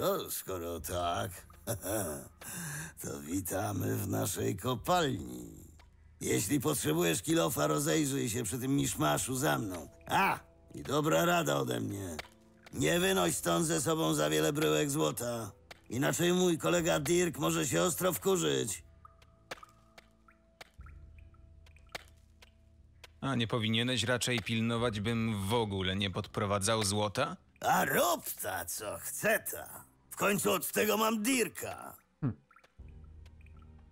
No, skoro tak, to witamy w naszej kopalni. Jeśli potrzebujesz kilofa, rozejrzyj się przy tym miszmaszu za mną. A! I dobra rada ode mnie. Nie wynoś stąd ze sobą za wiele bryłek złota. Inaczej mój kolega Dirk może się ostro wkurzyć. A nie powinieneś raczej pilnować, bym w ogóle nie podprowadzał złota? A rob ta co chce ta. W końcu od tego mam Dirka.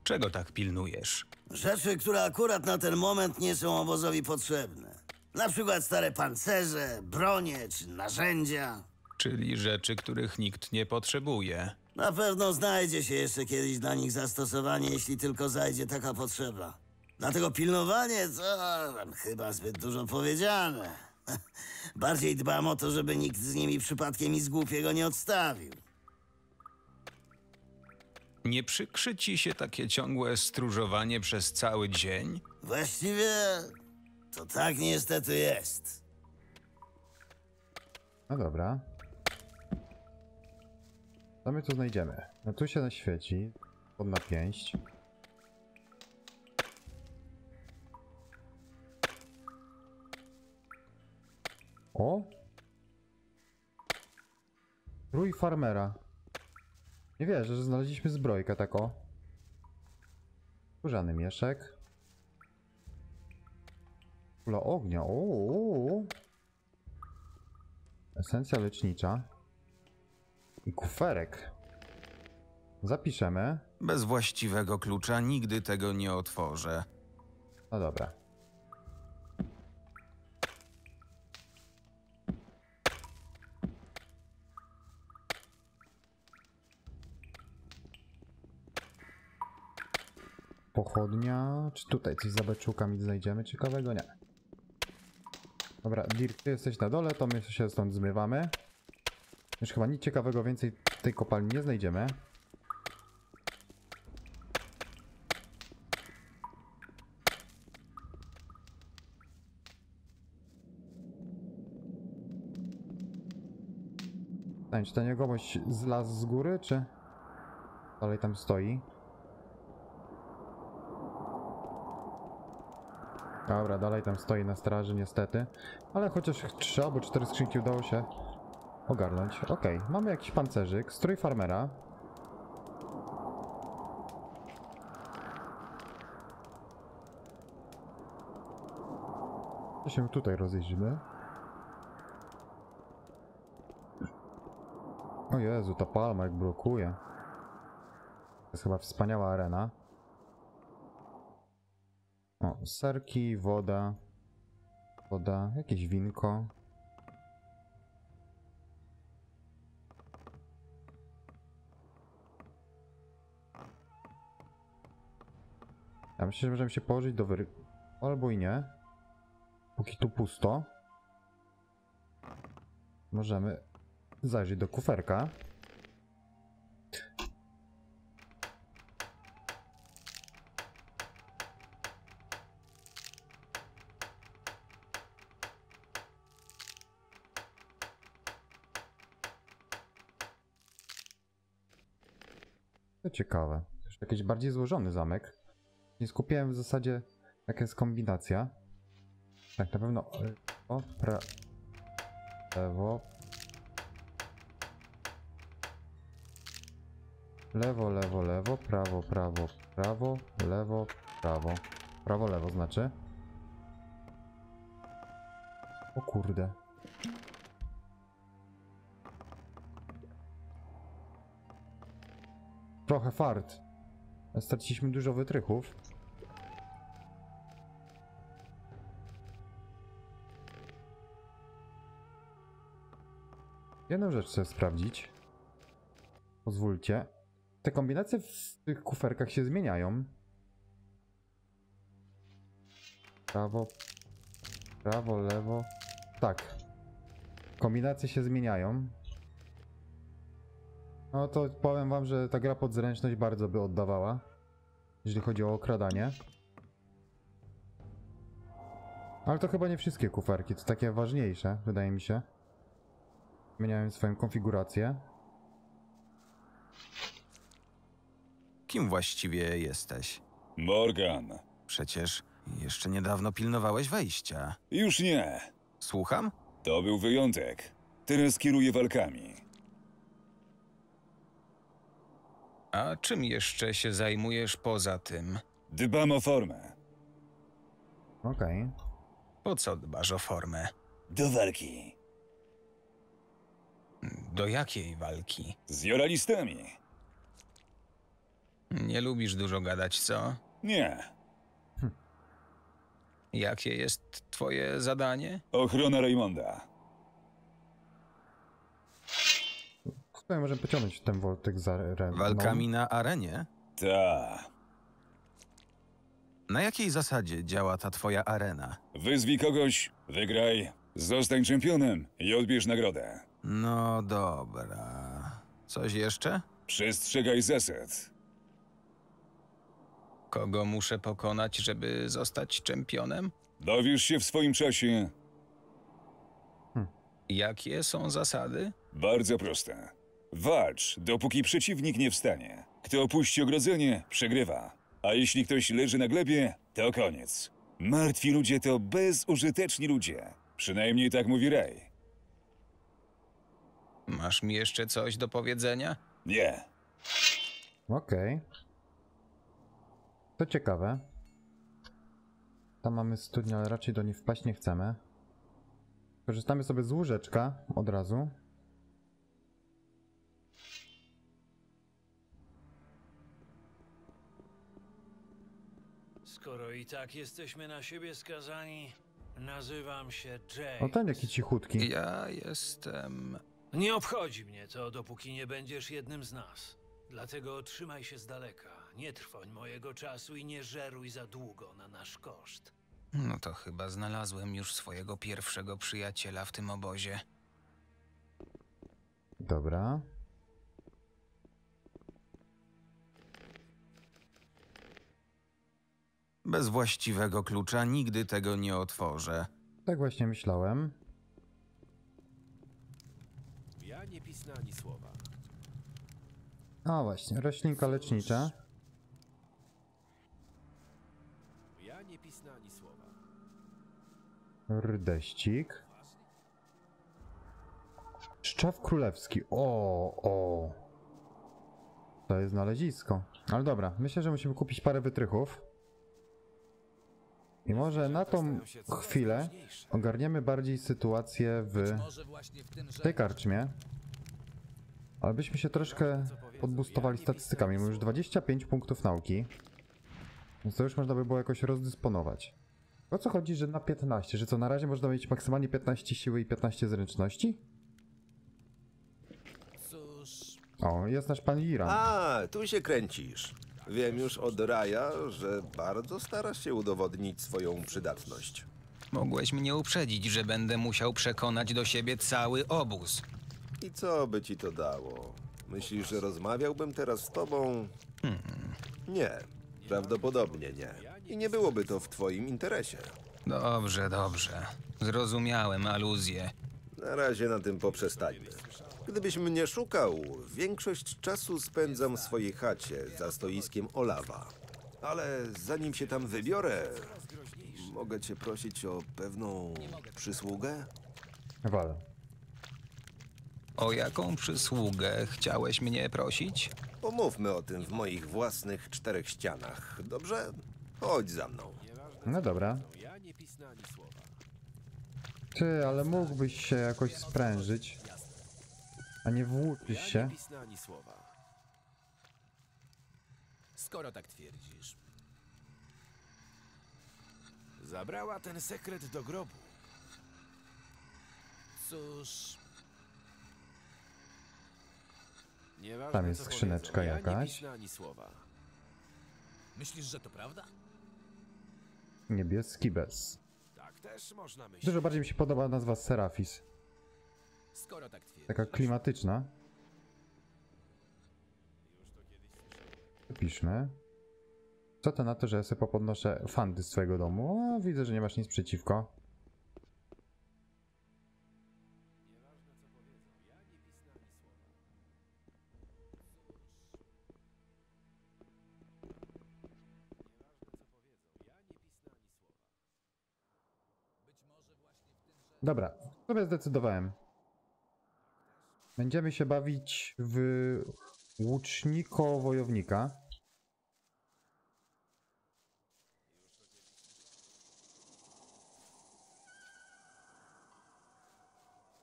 Czego tak pilnujesz? Rzeczy, które akurat na ten moment nie są obozowi potrzebne. Na przykład stare pancerze, bronie czy narzędzia. Czyli rzeczy, których nikt nie potrzebuje. Na pewno znajdzie się jeszcze kiedyś dla nich zastosowanie, jeśli tylko zajdzie taka potrzeba. Dlatego pilnowanie, co tam chyba zbyt dużo powiedziane. Bardziej dbam o to, żeby nikt z nimi przypadkiem nic głupiego nie odstawił. Nie przykrzy ci się takie ciągłe stróżowanie przez cały dzień? Właściwie to tak niestety jest. No dobra. Co my tu znajdziemy? No tu się naświeci. Podna pięść. O! Rój farmera. Nie wierzę, że znaleźliśmy zbrojkę taką. Skórzany mieszek. Kula ognia. Uuu. Esencja lecznicza. I kuferek. Zapiszemy. Bez właściwego klucza nigdy tego nie otworzę. No dobra. Pochodnia. Czy tutaj coś za beczułkami znajdziemy? Ciekawego? Nie. Dobra, Dirk, ty jesteś na dole, to my się stąd zmywamy. Już chyba nic ciekawego więcej w tej kopalni nie znajdziemy. Czy ta niegomość zlazł z góry, czy dalej tam stoi? Dobra, dalej tam stoi na straży niestety, ale chociaż 3 albo 4 skrzynki udało się ogarnąć. Okej, mamy jakiś pancerzyk, strój farmera. Co się tutaj rozejrzymy? O Jezu, ta palma jak blokuje. To jest chyba wspaniała arena. O, serki, woda. Woda, jakieś winko. Ja myślę, że możemy się położyć do wyryku. Albo i nie. Póki tu pusto. Możemy zajrzyj do kuferka. To ciekawe. Też jakiś bardziej złożony zamek. Nie skupiłem w zasadzie, jaka jest kombinacja. Tak, na pewno... O, prawo... Lewo, lewo, lewo, prawo, prawo, prawo, lewo, prawo. Prawo, lewo znaczy. O kurde. Trochę fart. Straciliśmy dużo wytrychów. Jedną rzecz chcę sprawdzić. Pozwólcie. Te kombinacje w tych kuferkach się zmieniają. Prawo, prawo, lewo. Tak. Kombinacje się zmieniają. No to powiem wam, że ta gra pod zręczność bardzo by oddawała, jeżeli chodzi o okradanie. Ale to chyba nie wszystkie kuferki, to takie ważniejsze, wydaje mi się. Zmieniają swoją konfigurację. Kim właściwie jesteś? Morgan. Przecież jeszcze niedawno pilnowałeś wejścia. Już nie. Słucham? To był wyjątek. Teraz kieruję walkami. A czym jeszcze się zajmujesz poza tym? Dbam o formę. Okej. Po co dbasz o formę? Do walki. Do jakiej walki? Z joralistami. Nie lubisz dużo gadać, co? Nie. Jakie jest twoje zadanie? Ochrona Raymonda. Tutaj możemy pociągnąć ten woltek za areną. Walkami na arenie? Ta. Na jakiej zasadzie działa ta twoja arena? Wyzwij kogoś, wygraj, zostań czempionem i odbierz nagrodę. No dobra. Coś jeszcze? Przestrzegaj zasad. Kogo muszę pokonać, żeby zostać czempionem? Dowiesz się w swoim czasie. Jakie są zasady? Bardzo proste. Walcz, dopóki przeciwnik nie wstanie. Kto opuści ogrodzenie, przegrywa. A jeśli ktoś leży na glebie, to koniec. Martwi ludzie to bezużyteczni ludzie. Przynajmniej tak mówi Ray. Masz mi jeszcze coś do powiedzenia? Nie. Okej. To ciekawe. Tam mamy studnię, ale raczej do niej wpaść nie chcemy. Korzystamy sobie z łóżeczka od razu. Skoro i tak jesteśmy na siebie skazani, nazywam się James. No ten jaki cichutki. Ja jestem... Nie obchodzi mnie to, dopóki nie będziesz jednym z nas. Dlatego trzymaj się z daleka. Nie trwoń mojego czasu i nie żeruj za długo na nasz koszt. No to chyba znalazłem już swojego pierwszego przyjaciela w tym obozie. Dobra. Bez właściwego klucza nigdy tego nie otworzę. Tak właśnie myślałem. Ja nie pisnę ani słowa. A właśnie, roślinka lecznicza. Ja nie pisnę ani słowa. Rdeścik. Szczaw królewski. O. To jest znalezisko. Ale dobra, myślę, że musimy kupić parę wytrychów. I może na tą chwilę ogarniemy bardziej sytuację w tej karczmie. Ale byśmy się troszkę podbustowali statystykami. Mamy już 25 punktów nauki. Więc to już można by było jakoś rozdysponować. O co chodzi, że na 15? Że co, na razie można mieć maksymalnie 15 siły i 15 zręczności? O, jest nasz pan Iran. A, tu się kręcisz. Wiem już od Raja, że bardzo starasz się udowodnić swoją przydatność. Mogłeś mnie uprzedzić, że będę musiał przekonać do siebie cały obóz. I co by ci to dało? Myślisz, że rozmawiałbym teraz z tobą? Nie, prawdopodobnie nie. I nie byłoby to w twoim interesie. Dobrze. Zrozumiałem aluzję. Na razie na tym poprzestańmy. Gdybyś mnie szukał, większość czasu spędzam w swojej chacie za stoiskiem Olafa. Ale zanim się tam wybiorę, mogę cię prosić o pewną przysługę? Wale. O jaką przysługę chciałeś mnie prosić? Pomówmy o tym w moich własnych czterech ścianach, dobrze? Chodź za mną. No dobra. Ty, ale mógłbyś się jakoś sprężyć. A nie włóczysz się. Ja nie pisnę ani słowa. Skoro tak twierdzisz. Zabrała ten sekret do grobu. Cóż. Nieważne, tam jest skrzyneczka jakaś. Ja nie pisnę ani słowa. Myślisz, że to prawda? Niebieski bez. Tak też można myśleć. Dużo bardziej mi się podoba nazwa Serafis. Skoro tak twierdzisz. Taka klimatyczna. Piszmy. Co to na to, że ja sobie popodnoszę fanty z swojego domu? O, widzę, że nie masz nic przeciwko. Dobra, sobie zdecydowałem. Będziemy się bawić w łuczniko-wojownika.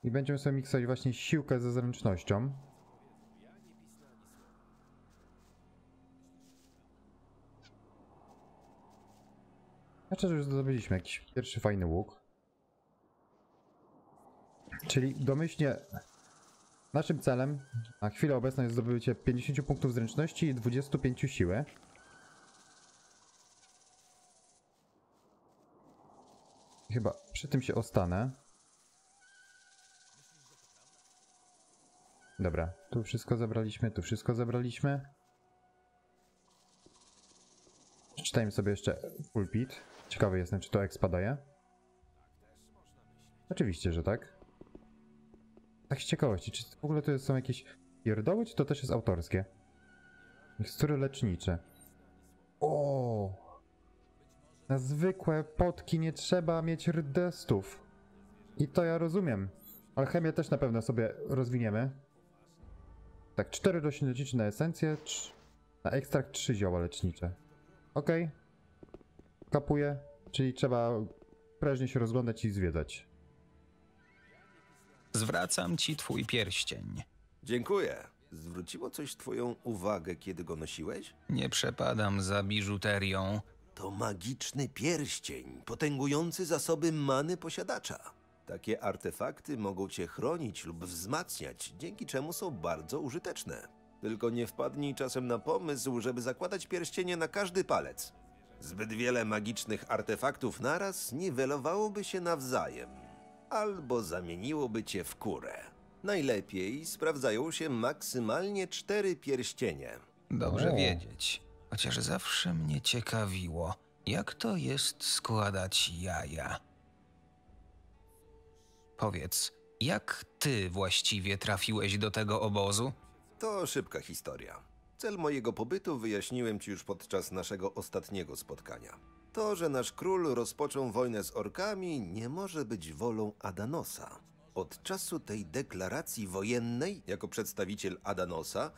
I będziemy sobie miksować właśnie siłkę ze zręcznością. Znaczy, że już zdobyliśmy jakiś pierwszy fajny łuk. Czyli domyślnie... Naszym celem na chwilę obecną jest zdobycie 50 punktów zręczności i 25 siły. Chyba przy tym się ostanę. Dobra, tu wszystko zabraliśmy, tu wszystko zabraliśmy. Przeczytajmy sobie jeszcze pulpit. Ciekawy jestem, czy to expa daje. Oczywiście, że tak. Tak z ciekawości, czy w ogóle to są jakieś pierdoły, czy to też jest autorskie? Mikstury lecznicze. O! Na zwykłe potki nie trzeba mieć rdestów. I to ja rozumiem. Alchemię też na pewno sobie rozwiniemy. Tak, 4 rośliny lecznicze na esencję, na ekstrakt 3 zioła lecznicze. Okej. Kapuję, czyli trzeba prężnie się rozglądać i zwiedzać. Zwracam ci twój pierścień. Dziękuję. Zwróciło coś twoją uwagę, kiedy go nosiłeś? Nie przepadam za biżuterią. To magiczny pierścień, potęgujący zasoby many posiadacza. Takie artefakty mogą cię chronić lub wzmacniać, dzięki czemu są bardzo użyteczne. Tylko nie wpadnij czasem na pomysł, żeby zakładać pierścienie na każdy palec. Zbyt wiele magicznych artefaktów naraz niwelowałoby się nawzajem. Albo zamieniłoby cię w kurę. Najlepiej sprawdzają się maksymalnie 4 pierścienie. Dobrze wiedzieć. Chociaż zawsze mnie ciekawiło, jak to jest składać jaja. Powiedz, jak ty właściwie trafiłeś do tego obozu? To szybka historia. Cel mojego pobytu wyjaśniłem ci już podczas naszego ostatniego spotkania. To, że nasz król rozpoczął wojnę z orkami, nie może być wolą Adanosa. Od czasu tej deklaracji wojennej, jako przedstawiciel Adanosa,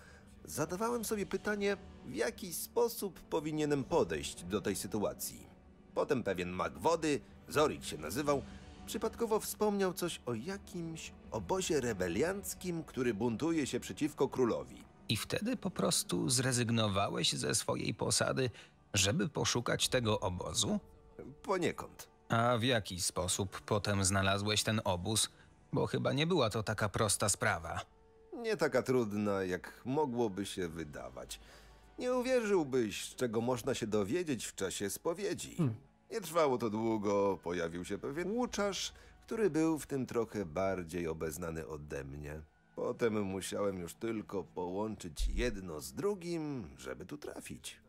zadawałem sobie pytanie, w jaki sposób powinienem podejść do tej sytuacji. Potem pewien mag wody, Zoric się nazywał, przypadkowo wspomniał coś o jakimś obozie rebelianckim, który buntuje się przeciwko królowi. I wtedy po prostu zrezygnowałeś ze swojej posady, żeby poszukać tego obozu? Poniekąd. A w jaki sposób potem znalazłeś ten obóz? Bo chyba nie była to taka prosta sprawa. Nie taka trudna, jak mogłoby się wydawać. Nie uwierzyłbyś, czego można się dowiedzieć w czasie spowiedzi. Nie trwało to długo, pojawił się pewien łuczarz, który był w tym trochę bardziej obeznany ode mnie. Potem musiałem już tylko połączyć jedno z drugim, żeby tu trafić.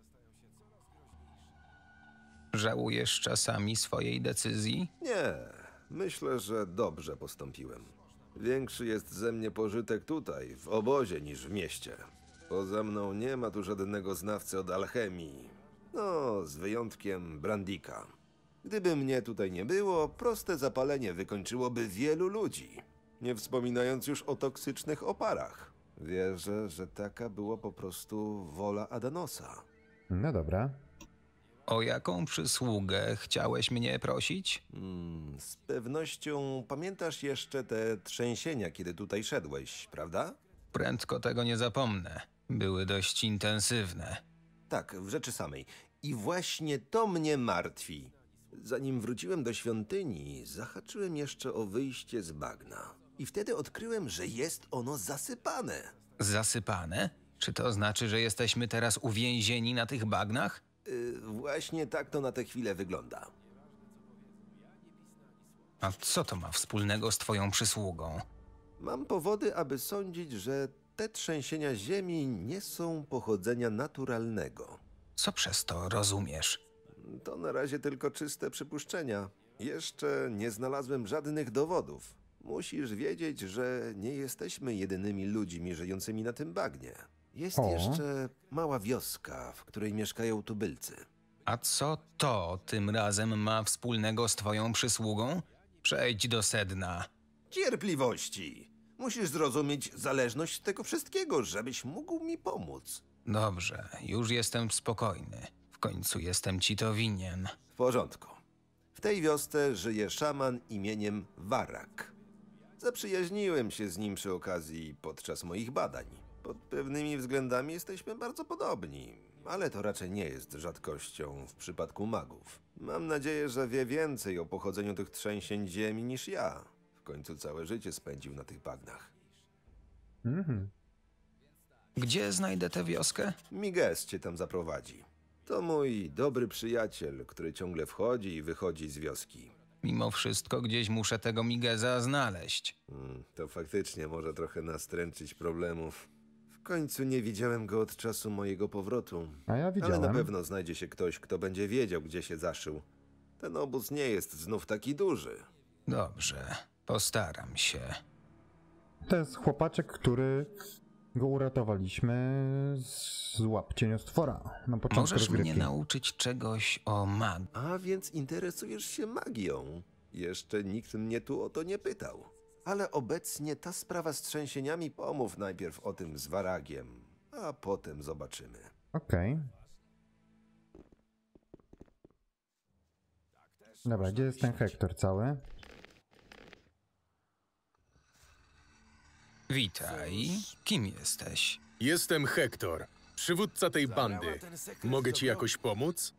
Żałujesz czasami swojej decyzji? Nie, myślę, że dobrze postąpiłem. Większy jest ze mnie pożytek tutaj, w obozie, niż w mieście. Poza mną nie ma tu żadnego znawcy od alchemii. No, z wyjątkiem Brandika. Gdyby mnie tutaj nie było, proste zapalenie wykończyłoby wielu ludzi. Nie wspominając już o toksycznych oparach. Wierzę, że taka była po prostu wola Adanosa. No dobra. O jaką przysługę chciałeś mnie prosić? Z pewnością pamiętasz jeszcze te trzęsienia, kiedy tutaj szedłeś, prawda? Prędko tego nie zapomnę. Były dość intensywne. Tak, w rzeczy samej. I właśnie to mnie martwi. Zanim wróciłem do świątyni, zahaczyłem jeszcze o wyjście z bagna. I wtedy odkryłem, że jest ono zasypane. Zasypane? Czy to znaczy, że jesteśmy teraz uwięzieni na tych bagnach? Właśnie tak to na tę chwilę wygląda. A co to ma wspólnego z twoją przysługą? Mam powody, aby sądzić, że te trzęsienia ziemi nie są pochodzenia naturalnego. Co przez to rozumiesz? To na razie tylko czyste przypuszczenia. Jeszcze nie znalazłem żadnych dowodów. Musisz wiedzieć, że nie jesteśmy jedynymi ludźmi żyjącymi na tym bagnie. Jest jeszcze mała wioska, w której mieszkają tubylcy. A co to tym razem ma wspólnego z twoją przysługą? Przejdź do sedna. Cierpliwości! Musisz zrozumieć zależność tego wszystkiego, żebyś mógł mi pomóc. Dobrze, już jestem spokojny. W końcu jestem ci to winien. W porządku. W tej wiosce żyje szaman imieniem Warak. Zaprzyjaźniłem się z nim przy okazji podczas moich badań. Pod pewnymi względami jesteśmy bardzo podobni, ale to raczej nie jest rzadkością w przypadku magów. Mam nadzieję, że wie więcej o pochodzeniu tych trzęsień ziemi niż ja. W końcu całe życie spędził na tych bagnach. Gdzie znajdę tę wioskę? Migez cię tam zaprowadzi. To mój dobry przyjaciel, który ciągle wchodzi i wychodzi z wioski. Mimo wszystko gdzieś muszę tego Migeza znaleźć. To faktycznie może trochę nastręczyć problemów. W końcu nie widziałem go od czasu mojego powrotu. A ja widziałem. Ale na pewno znajdzie się ktoś, kto będzie wiedział, gdzie się zaszył. Ten obóz nie jest znów taki duży. Dobrze, postaram się. To jest chłopaczek, który... go uratowaliśmy z łap cieniostwora na początku. Możesz mnie nauczyć czegoś o magii. A więc interesujesz się magią. Jeszcze nikt mnie tu o to nie pytał. Ale obecnie ta sprawa z trzęsieniami, pomów najpierw o tym z Waragiem, a potem zobaczymy. Okej. Dobra, gdzie jest ten Hector cały? Witaj. Kim jesteś? Jestem Hector, przywódca tej bandy. Mogę ci jakoś pomóc?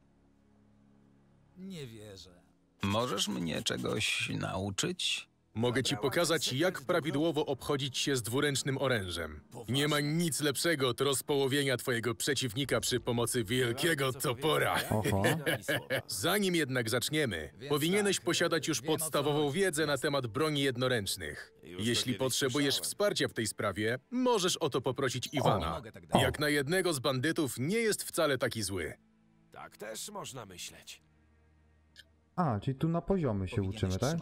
Nie wierzę. Możesz mnie czegoś nauczyć? Mogę ci pokazać, jak prawidłowo obchodzić się z dwuręcznym orężem. Nie ma nic lepszego od rozpołowienia twojego przeciwnika przy pomocy wielkiego topora. Zanim jednak zaczniemy, powinieneś posiadać już podstawową wiedzę na temat broni jednoręcznych. Jeśli potrzebujesz wsparcia w tej sprawie, możesz o to poprosić Iwana. Jak na jednego z bandytów nie jest wcale taki zły. Tak też można myśleć. A, czyli tu na poziomy się uczymy, tak?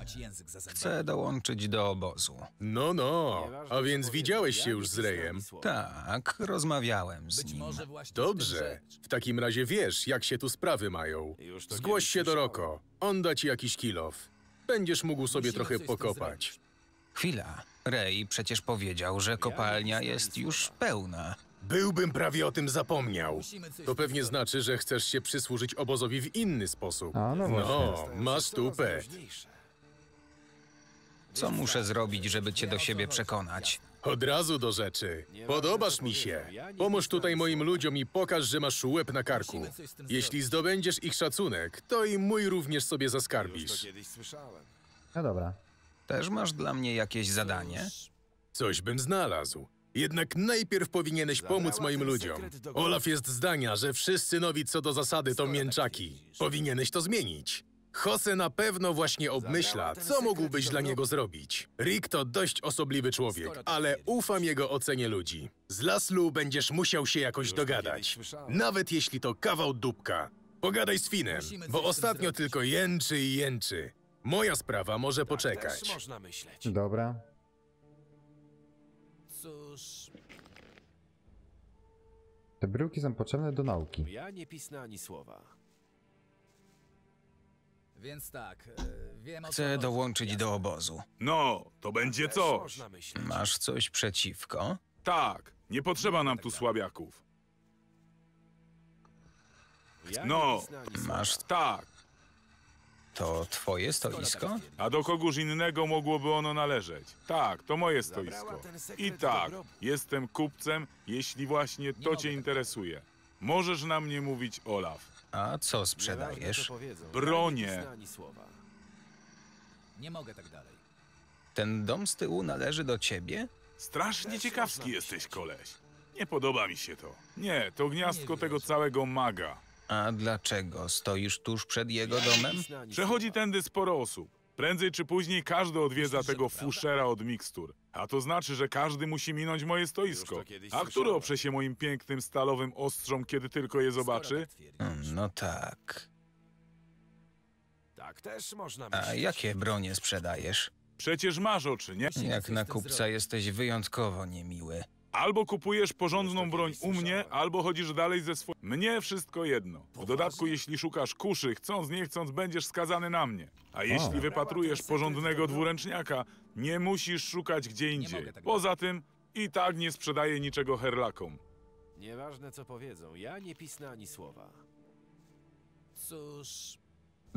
Chcę dołączyć do obozu. No, no. A więc widziałeś się już z Rejem? Tak, rozmawiałem z nim. Dobrze. W takim razie wiesz, jak się tu sprawy mają. Zgłoś się do Rocco. On da ci jakiś kilof. Będziesz mógł sobie trochę pokopać. Chwila. Rej przecież powiedział, że kopalnia jest już pełna. Byłbym prawie o tym zapomniał. To pewnie znaczy, że chcesz się przysłużyć obozowi w inny sposób. A, no, no masz tupę. Co muszę zrobić, żeby cię do siebie przekonać? Od razu do rzeczy. Podobasz mi się. Pomóż tutaj moim ludziom i pokaż, że masz łeb na karku. Jeśli zdobędziesz ich szacunek, to i mój również sobie zaskarbisz. No dobra. Też masz dla mnie jakieś zadanie? Coś bym znalazł. Jednak najpierw powinieneś pomóc moim ludziom. Olaf jest zdania, że wszyscy nowi co do zasady to mięczaki. Powinieneś to zmienić. Jose na pewno właśnie obmyśla, co mógłbyś dla niego zrobić. Rick to dość osobliwy człowiek, ale ufam jego ocenie ludzi. Z Laslu będziesz musiał się jakoś dogadać. Nawet jeśli to kawał dupka. Pogadaj z Finem, bo ostatnio tylko jęczy i jęczy. Moja sprawa może poczekać. Dobra. Te bryłki są potrzebne do nauki. Ja nie pisnę ani słowa. Więc tak, wiem o co. Chcę dołączyć do obozu. No, to będzie coś. Masz coś przeciwko? Tak, nie potrzeba nam tu słabiaków. No, masz tak. To twoje stoisko? A do kogoś innego mogłoby ono należeć. Tak, to moje stoisko. I tak, jestem kupcem, jeśli właśnie to cię interesuje. Możesz na mnie mówić Olaf. A co sprzedajesz? Bronię. Nie mogę tak dalej. Ten dom z tyłu należy do ciebie? Strasznie ciekawski jesteś, koleś. Nie podoba mi się to. Nie, to gniazdko tego całego maga. A dlaczego stoisz tuż przed jego domem? Przechodzi tędy sporo osób. Prędzej czy później każdy odwiedza tego fuszera od mikstur. A to znaczy, że każdy musi minąć moje stoisko. A który oprze się moim pięknym stalowym ostrzom, kiedy tylko je zobaczy? No tak. A jakie bronie sprzedajesz? Przecież masz oczy, nie? Jak na kupca jesteś wyjątkowo niemiły. Albo kupujesz porządną broń u mnie, albo chodzisz dalej ze swoim... Mnie wszystko jedno. W dodatku, jeśli szukasz kuszy, chcąc nie chcąc, będziesz skazany na mnie. A jeśli wypatrujesz porządnego dwuręczniaka, nie musisz szukać gdzie indziej. Poza tym, i tak nie sprzedaję niczego herlakom. Nieważne co powiedzą, ja nie pisnę ani słowa. Cóż...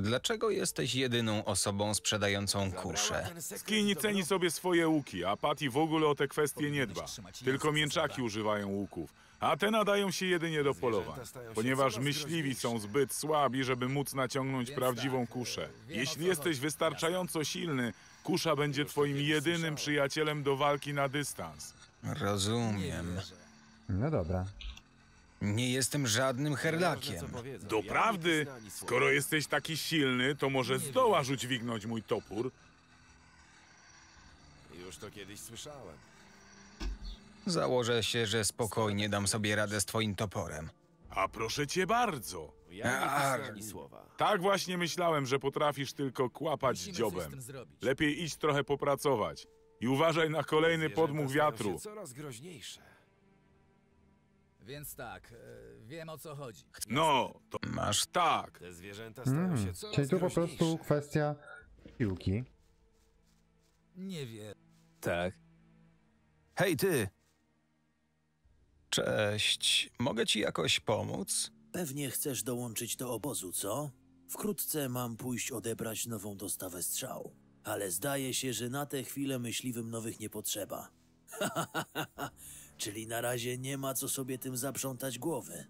Dlaczego jesteś jedyną osobą sprzedającą kuszę? Skinny ceni sobie swoje łuki, a Pati w ogóle o te kwestie nie dba. Tylko mięczaki używają łuków, a te nadają się jedynie do polowań. Ponieważ myśliwi są zbyt słabi, żeby móc naciągnąć prawdziwą kuszę. Jeśli jesteś wystarczająco silny, kusza będzie twoim jedynym przyjacielem do walki na dystans. Rozumiem. No dobra. Nie jestem żadnym herlakiem. Doprawdy? Skoro jesteś taki silny, to może zdołasz udźwignąć mój topór? Już to kiedyś słyszałem. Założę się, że spokojnie dam sobie radę z twoim toporem. A proszę cię bardzo. Tak właśnie myślałem, że potrafisz tylko kłapać dziobem. Lepiej idź trochę popracować. I uważaj na kolejny podmuch wiatru. Coraz groźniejsze. Więc tak, wiem o co chodzi. No, to masz tak. Te zwierzęta stają się coraz groźniejsze. Czyli to po prostu kwestia piłki. Nie wiem. Tak. Hej ty! Cześć. Mogę ci jakoś pomóc? Pewnie chcesz dołączyć do obozu, co? Wkrótce mam pójść odebrać nową dostawę strzał. Ale zdaje się, że na tę chwilę myśliwym nowych nie potrzeba. Czyli na razie nie ma co sobie tym zaprzątać głowy.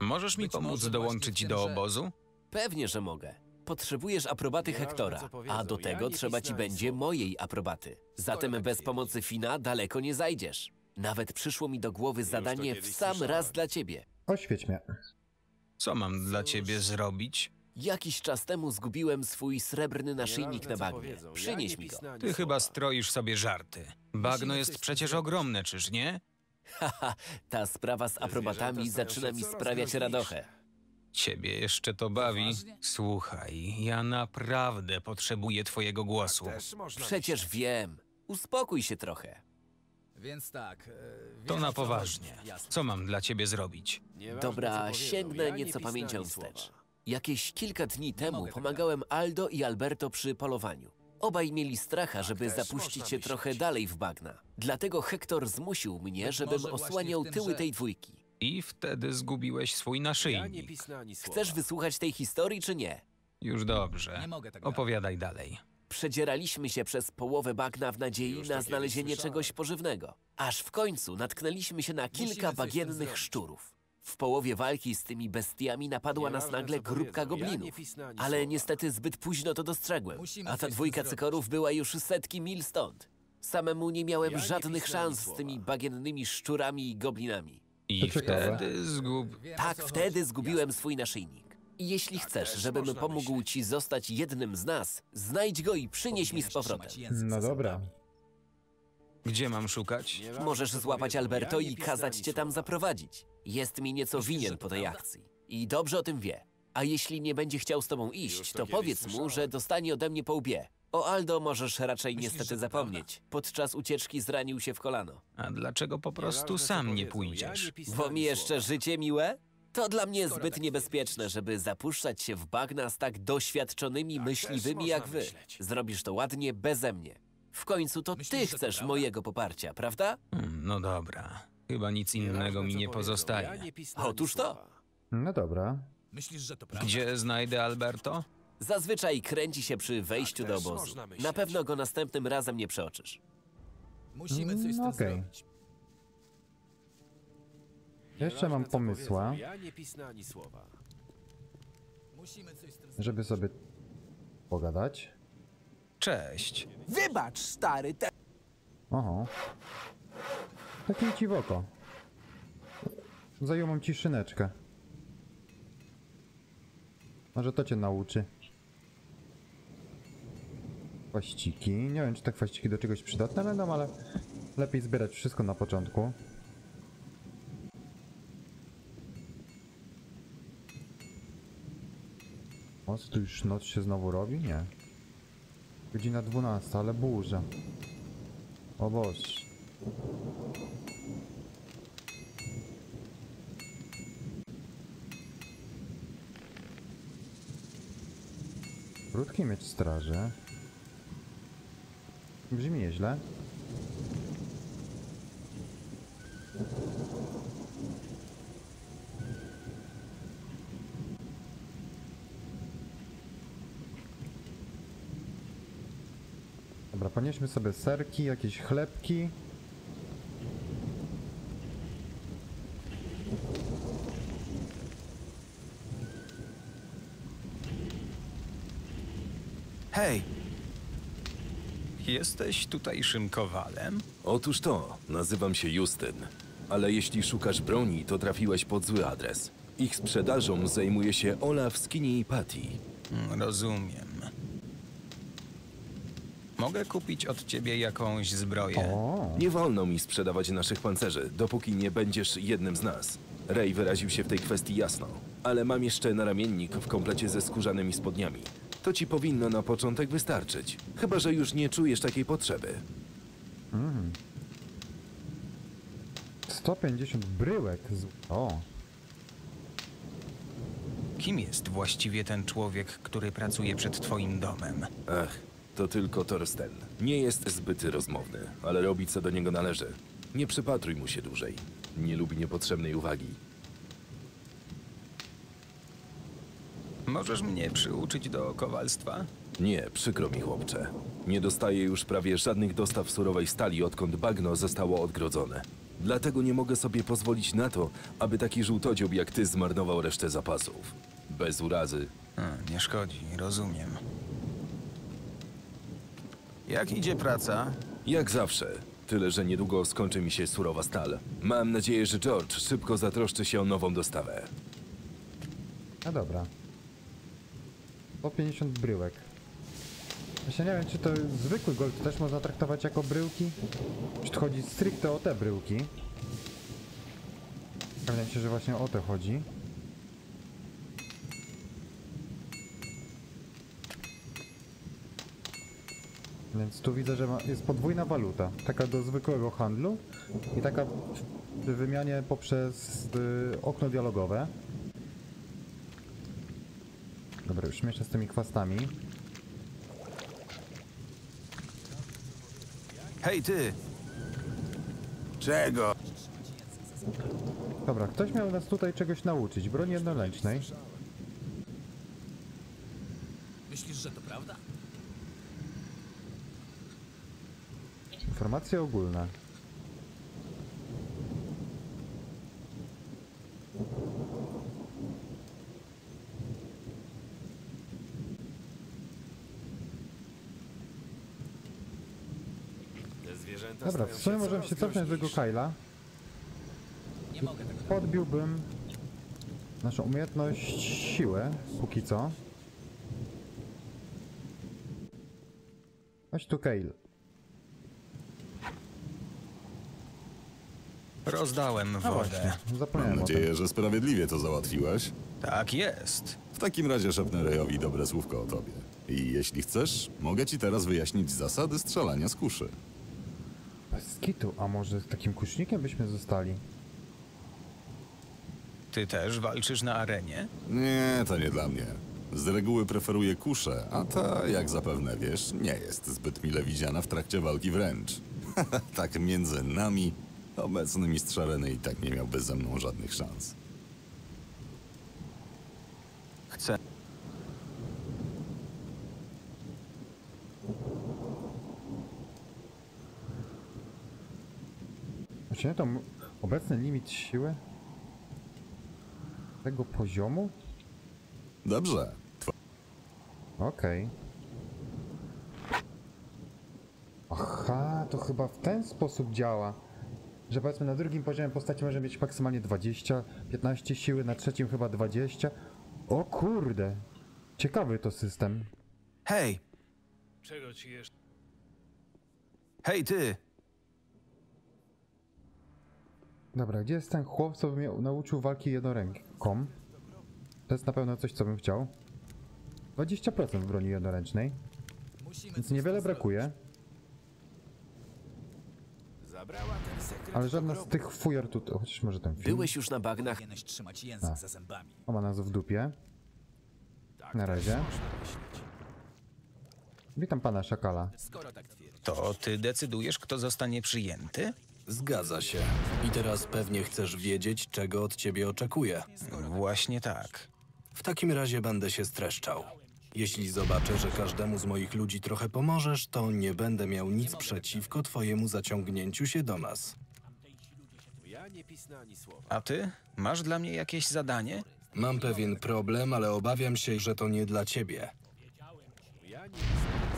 Możesz mi pomóc dołączyć do obozu? Pewnie, że mogę. Potrzebujesz aprobaty Hectora, a do tego trzeba ci będzie mojej aprobaty. Zatem bez pomocy Fina daleko nie zajdziesz. Nawet przyszło mi do głowy zadanie w sam raz dla ciebie. Oświeć mnie. Co mam dla ciebie zrobić? Jakiś czas temu zgubiłem swój srebrny naszyjnik na bagnie. Przynieś mi go. Ty chyba stroisz sobie żarty. Bagno jest przecież ogromne, czyż nie? Haha, ta sprawa z aprobatami zaczyna mi sprawiać radochę. Ciebie jeszcze to bawi? Słuchaj, ja naprawdę potrzebuję twojego głosu. Przecież wiem. Uspokój się trochę. Więc tak. To na poważnie. Co mam dla ciebie zrobić? Dobra, sięgnę nieco pamięcią wstecz. Jakieś kilka dni temu pomagałem Aldo i Alberto przy polowaniu. Obaj mieli stracha, żeby zapuścić się trochę dalej w bagna. Dlatego Hector zmusił mnie, żebym osłaniał tyły tej dwójki. I wtedy zgubiłeś swój naszyjnik. Chcesz wysłuchać tej historii, czy nie? Już dobrze. Opowiadaj dalej. Przedzieraliśmy się przez połowę bagna w nadziei na znalezienie czegoś pożywnego. Aż w końcu natknęliśmy się na kilka bagiennych szczurów. W połowie walki z tymi bestiami napadła nas nagle grupka goblinów, ale niestety zbyt późno to dostrzegłem, a ta dwójka cykorów była już setki mil stąd. Samemu nie miałem żadnych szans z tymi bagiennymi szczurami i goblinami. I wtedy wtedy zgubiłem swój naszyjnik. I jeśli chcesz, żebym pomógł ci zostać jednym z nas, znajdź go i przynieś mi z powrotem. No dobra. Gdzie mam szukać? Możesz złapać Alberto i kazać cię tam zaprowadzić. Jest mi nieco winien po tej akcji. I dobrze o tym wie. A jeśli nie będzie chciał z tobą iść, to powiedz mu, że dostanie ode mnie po łbie. O Aldo możesz raczej niestety zapomnieć. Podczas ucieczki zranił się w kolano. A dlaczego po prostu sam nie pójdziesz? Bo mi jeszcze życie miłe? To dla mnie zbyt niebezpieczne, żeby zapuszczać się w bagna z tak doświadczonymi myśliwymi jak wy. Zrobisz to ładnie beze mnie. W końcu to ty chcesz mojego poparcia, prawda? No dobra. Chyba nic innego mi nie pozostaje. Otóż to. No dobra. Gdzie znajdę Alberto? Zazwyczaj kręci się przy wejściu do obozu. Na pewno go następnym razem nie przeoczysz. Musimy coś z tym zrobić. Jeszcze mam pomysła, żeby sobie pogadać. Cześć. Wybacz, stary. Oho. Takie ci w oko. Zająłem ci szyneczkę. Może to cię nauczy. Kwaściki. Nie wiem, czy te kwaściki do czegoś przydatne będą, ale lepiej zbierać wszystko na początku. O, co tu już noc się znowu robi? Nie. Godzina 12, ale burza. O Boże. Krótki miecz straży. Brzmi nieźle. Dobra, ponieśmy sobie serki, jakieś chlebki. Jesteś tutejszym kowalem? Otóż to, nazywam się Justyn. Ale jeśli szukasz broni, to trafiłeś pod zły adres. Ich sprzedażą zajmuje się Olaf, Skinny i Pati. Rozumiem. Mogę kupić od ciebie jakąś zbroję? Nie wolno mi sprzedawać naszych pancerzy, dopóki nie będziesz jednym z nas. Ray wyraził się w tej kwestii jasno, ale mam jeszcze naramiennik w komplecie ze skórzanymi spodniami. To ci powinno na początek wystarczyć, chyba że już nie czujesz takiej potrzeby. 150 bryłek z... Kim jest właściwie ten człowiek, który pracuje przed twoim domem? To tylko Torsten. Nie jest zbyt rozmowny, ale robi co do niego należy. Nie przypatruj mu się dłużej. Nie lubi niepotrzebnej uwagi. Możesz mnie przyuczyć do kowalstwa? Nie, przykro mi chłopcze. Nie dostaję już prawie żadnych dostaw surowej stali, odkąd bagno zostało odgrodzone. Dlatego nie mogę sobie pozwolić na to, aby taki żółtodziób jak ty zmarnował resztę zapasów. Bez urazy. Nie szkodzi, rozumiem. Jak idzie praca? Jak zawsze. Tyle, że niedługo skończy mi się surowa stal. Mam nadzieję, że George szybko zatroszczy się o nową dostawę. No dobra. Po 50 bryłek. Właśnie nie wiem, czy to zwykły gold też można traktować jako bryłki? Czy to chodzi stricte o te bryłki? Wydaje mi się, że właśnie o to chodzi. Więc tu widzę, że jest podwójna waluta. Taka do zwykłego handlu i taka przy wymianie poprzez okno dialogowe. Dobra, już mieszczę z tymi chwastami. Hej ty! Czego? Dobra, ktoś miał nas tutaj czegoś nauczyć. Broni jednoręcznej. Myślisz, że to prawda? Informacje ogólne. Dobra, w sumie możemy się cofnąć do tego Kyle'a. Podbiłbym naszą umiejętność siłę, póki co. Chodź tu Kyle. Rozdałem wodę. Mam nadzieję, że sprawiedliwie to załatwiłeś. Tak jest. W takim razie szepnę Rayowi dobre słówko o tobie. I jeśli chcesz, mogę ci teraz wyjaśnić zasady strzelania z kuszy. Bez kitu, a może z takim kusznikiem byśmy zostali? Ty też walczysz na arenie? Nie, to nie dla mnie. Z reguły preferuję kuszę, a ta, jak zapewne wiesz, nie jest zbyt mile widziana w trakcie walki wręcz. Tak między nami... Obecny mistrz areny i tak nie miałby ze mną żadnych szans. Chcę. Czy nie to obecny limit siły? Tego poziomu? Dobrze. Okej. Aha, to chyba w ten sposób działa. Że powiedzmy na drugim poziomie postaci może mieć maksymalnie 20, 15 siły, na trzecim chyba 20. O kurde! Ciekawy to system. Hej! Czego ci jeszcze? Hej ty! Dobra, gdzie jest ten chłop, co by mnie nauczył walki jednoręką? To jest na pewno coś, co bym chciał. 20% broni jednoręcznej. Więc niewiele brakuje. Ale żadna z tych fujer tutaj... Chociaż może ten film. Byłeś już na bagnach. Trzymać język za zębami. O, ma nas w dupie. Na razie. Witam pana Szakala. To ty decydujesz, kto zostanie przyjęty? Zgadza się. I teraz pewnie chcesz wiedzieć, czego od ciebie oczekuję. Właśnie tak. W takim razie będę się streszczał. Jeśli zobaczę, że każdemu z moich ludzi trochę pomożesz, to nie będę miał nic przeciwko twojemu zaciągnięciu się do nas. A ty? Masz dla mnie jakieś zadanie? Mam pewien problem, ale obawiam się, że to nie dla ciebie.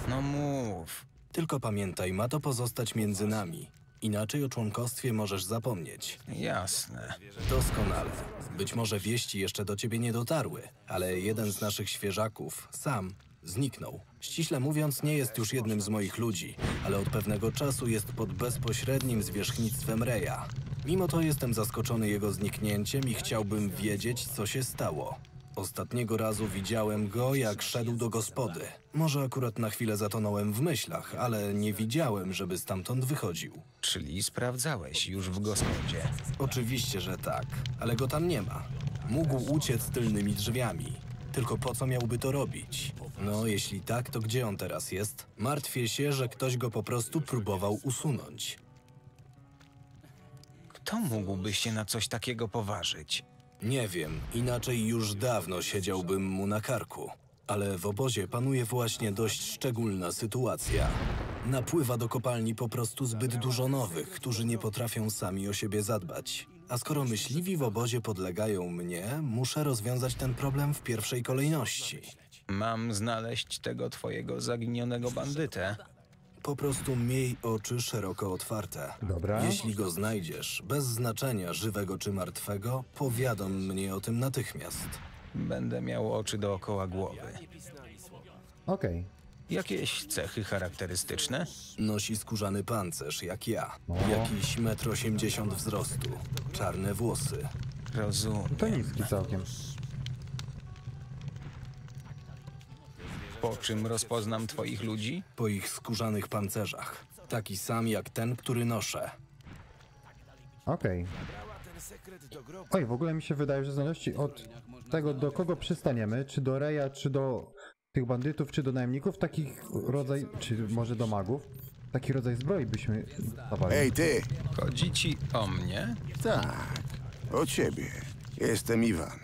No mów. Tylko pamiętaj, ma to pozostać między nami. Inaczej o członkostwie możesz zapomnieć. Jasne. Doskonale. Być może wieści jeszcze do ciebie nie dotarły, ale jeden z naszych świeżaków, Sam, zniknął. Ściśle mówiąc, nie jest już jednym z moich ludzi, ale od pewnego czasu jest pod bezpośrednim zwierzchnictwem Reja. Mimo to jestem zaskoczony jego zniknięciem i chciałbym wiedzieć, co się stało. Ostatniego razu widziałem go, jak szedł do gospody. Może akurat na chwilę zatonąłem w myślach, ale nie widziałem, żeby stamtąd wychodził. Czyli sprawdzałeś już w gospodzie? Oczywiście, że tak, ale go tam nie ma. Mógł uciec tylnymi drzwiami. Tylko po co miałby to robić? No, jeśli tak, to gdzie on teraz jest? Martwię się, że ktoś go po prostu próbował usunąć. Kto mógłby się na coś takiego poważyć? Nie wiem, inaczej już dawno siedziałbym mu na karku. Ale w obozie panuje właśnie dość szczególna sytuacja. Napływa do kopalni po prostu zbyt dużo nowych, którzy nie potrafią sami o siebie zadbać. A skoro myśliwi w obozie podlegają mnie, muszę rozwiązać ten problem w pierwszej kolejności. Mam znaleźć tego twojego zaginionego bandytę? Po prostu miej oczy szeroko otwarte. Dobra. Jeśli go znajdziesz, bez znaczenia żywego czy martwego, powiadom mnie o tym natychmiast. Będę miał oczy dookoła głowy. Okej. Jakieś cechy charakterystyczne? Nosi skórzany pancerz, jak ja. Jakiś 1,80 m wzrostu. Czarne włosy. Rozumiem. To niski całkiem. Po czym rozpoznam twoich ludzi? Po ich skórzanych pancerzach. Taki sam jak ten, który noszę. Okej. Oj, w ogóle mi się wydaje, że w zależności od tego, do kogo przystaniemy, czy do Reja, czy do tych bandytów, czy do najemników, takich rodzaj, czy może do magów, taki rodzaj zbroi byśmy dawali. Ej, ty! Chodzi ci o mnie? Tak, o ciebie. Jestem Iwan.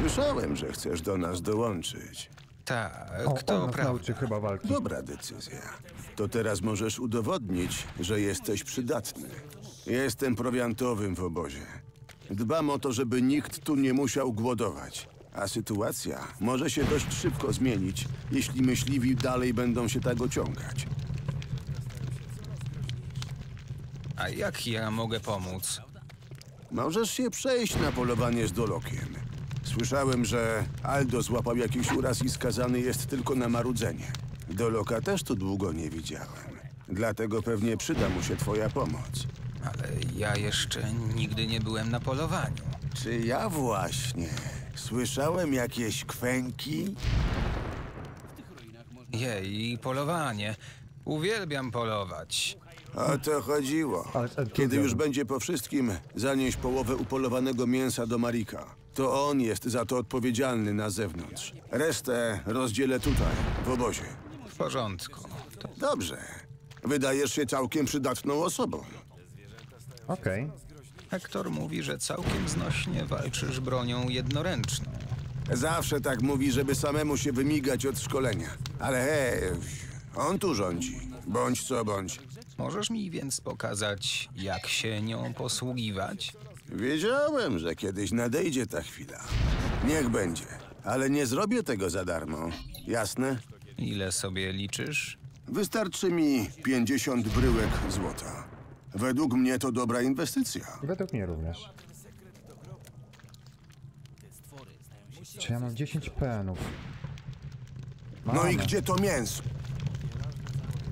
Słyszałem, że chcesz do nas dołączyć. Tak, kto nauczy chyba walki. Dobra decyzja. To teraz możesz udowodnić, że jesteś przydatny. Jestem prowiantowym w obozie. Dbam o to, żeby nikt tu nie musiał głodować. A sytuacja może się dość szybko zmienić, jeśli myśliwi dalej będą się tak ociągać. A jak ja mogę pomóc? Możesz się przejść na polowanie z Dolokiem. Słyszałem, że Aldo złapał jakiś uraz i skazany jest tylko na marudzenie. Doloka też tu długo nie widziałem. Dlatego pewnie przyda mu się twoja pomoc. Ale ja jeszcze nigdy nie byłem na polowaniu. Czy ja właśnie? Słyszałem jakieś kwęki? Jej, polowanie. Uwielbiam polować. O to chodziło. Kiedy już będzie po wszystkim, zanieś połowę upolowanego mięsa do Marika. To on jest za to odpowiedzialny na zewnątrz. Resztę rozdzielę tutaj, w obozie. W porządku. Dobrze. Wydajesz się całkiem przydatną osobą. Okej. Hector mówi, że całkiem znośnie walczysz bronią jednoręczną. Zawsze tak mówi, żeby samemu się wymigać od szkolenia. Ale hej, on tu rządzi. Bądź co bądź. Możesz mi więc pokazać, jak się nią posługiwać? Wiedziałem, że kiedyś nadejdzie ta chwila. Niech będzie, ale nie zrobię tego za darmo. Jasne? Ile sobie liczysz? Wystarczy mi 50 bryłek złota. Według mnie to dobra inwestycja. Według mnie również. Czy ja mam 10 penów? No i gdzie to mięso?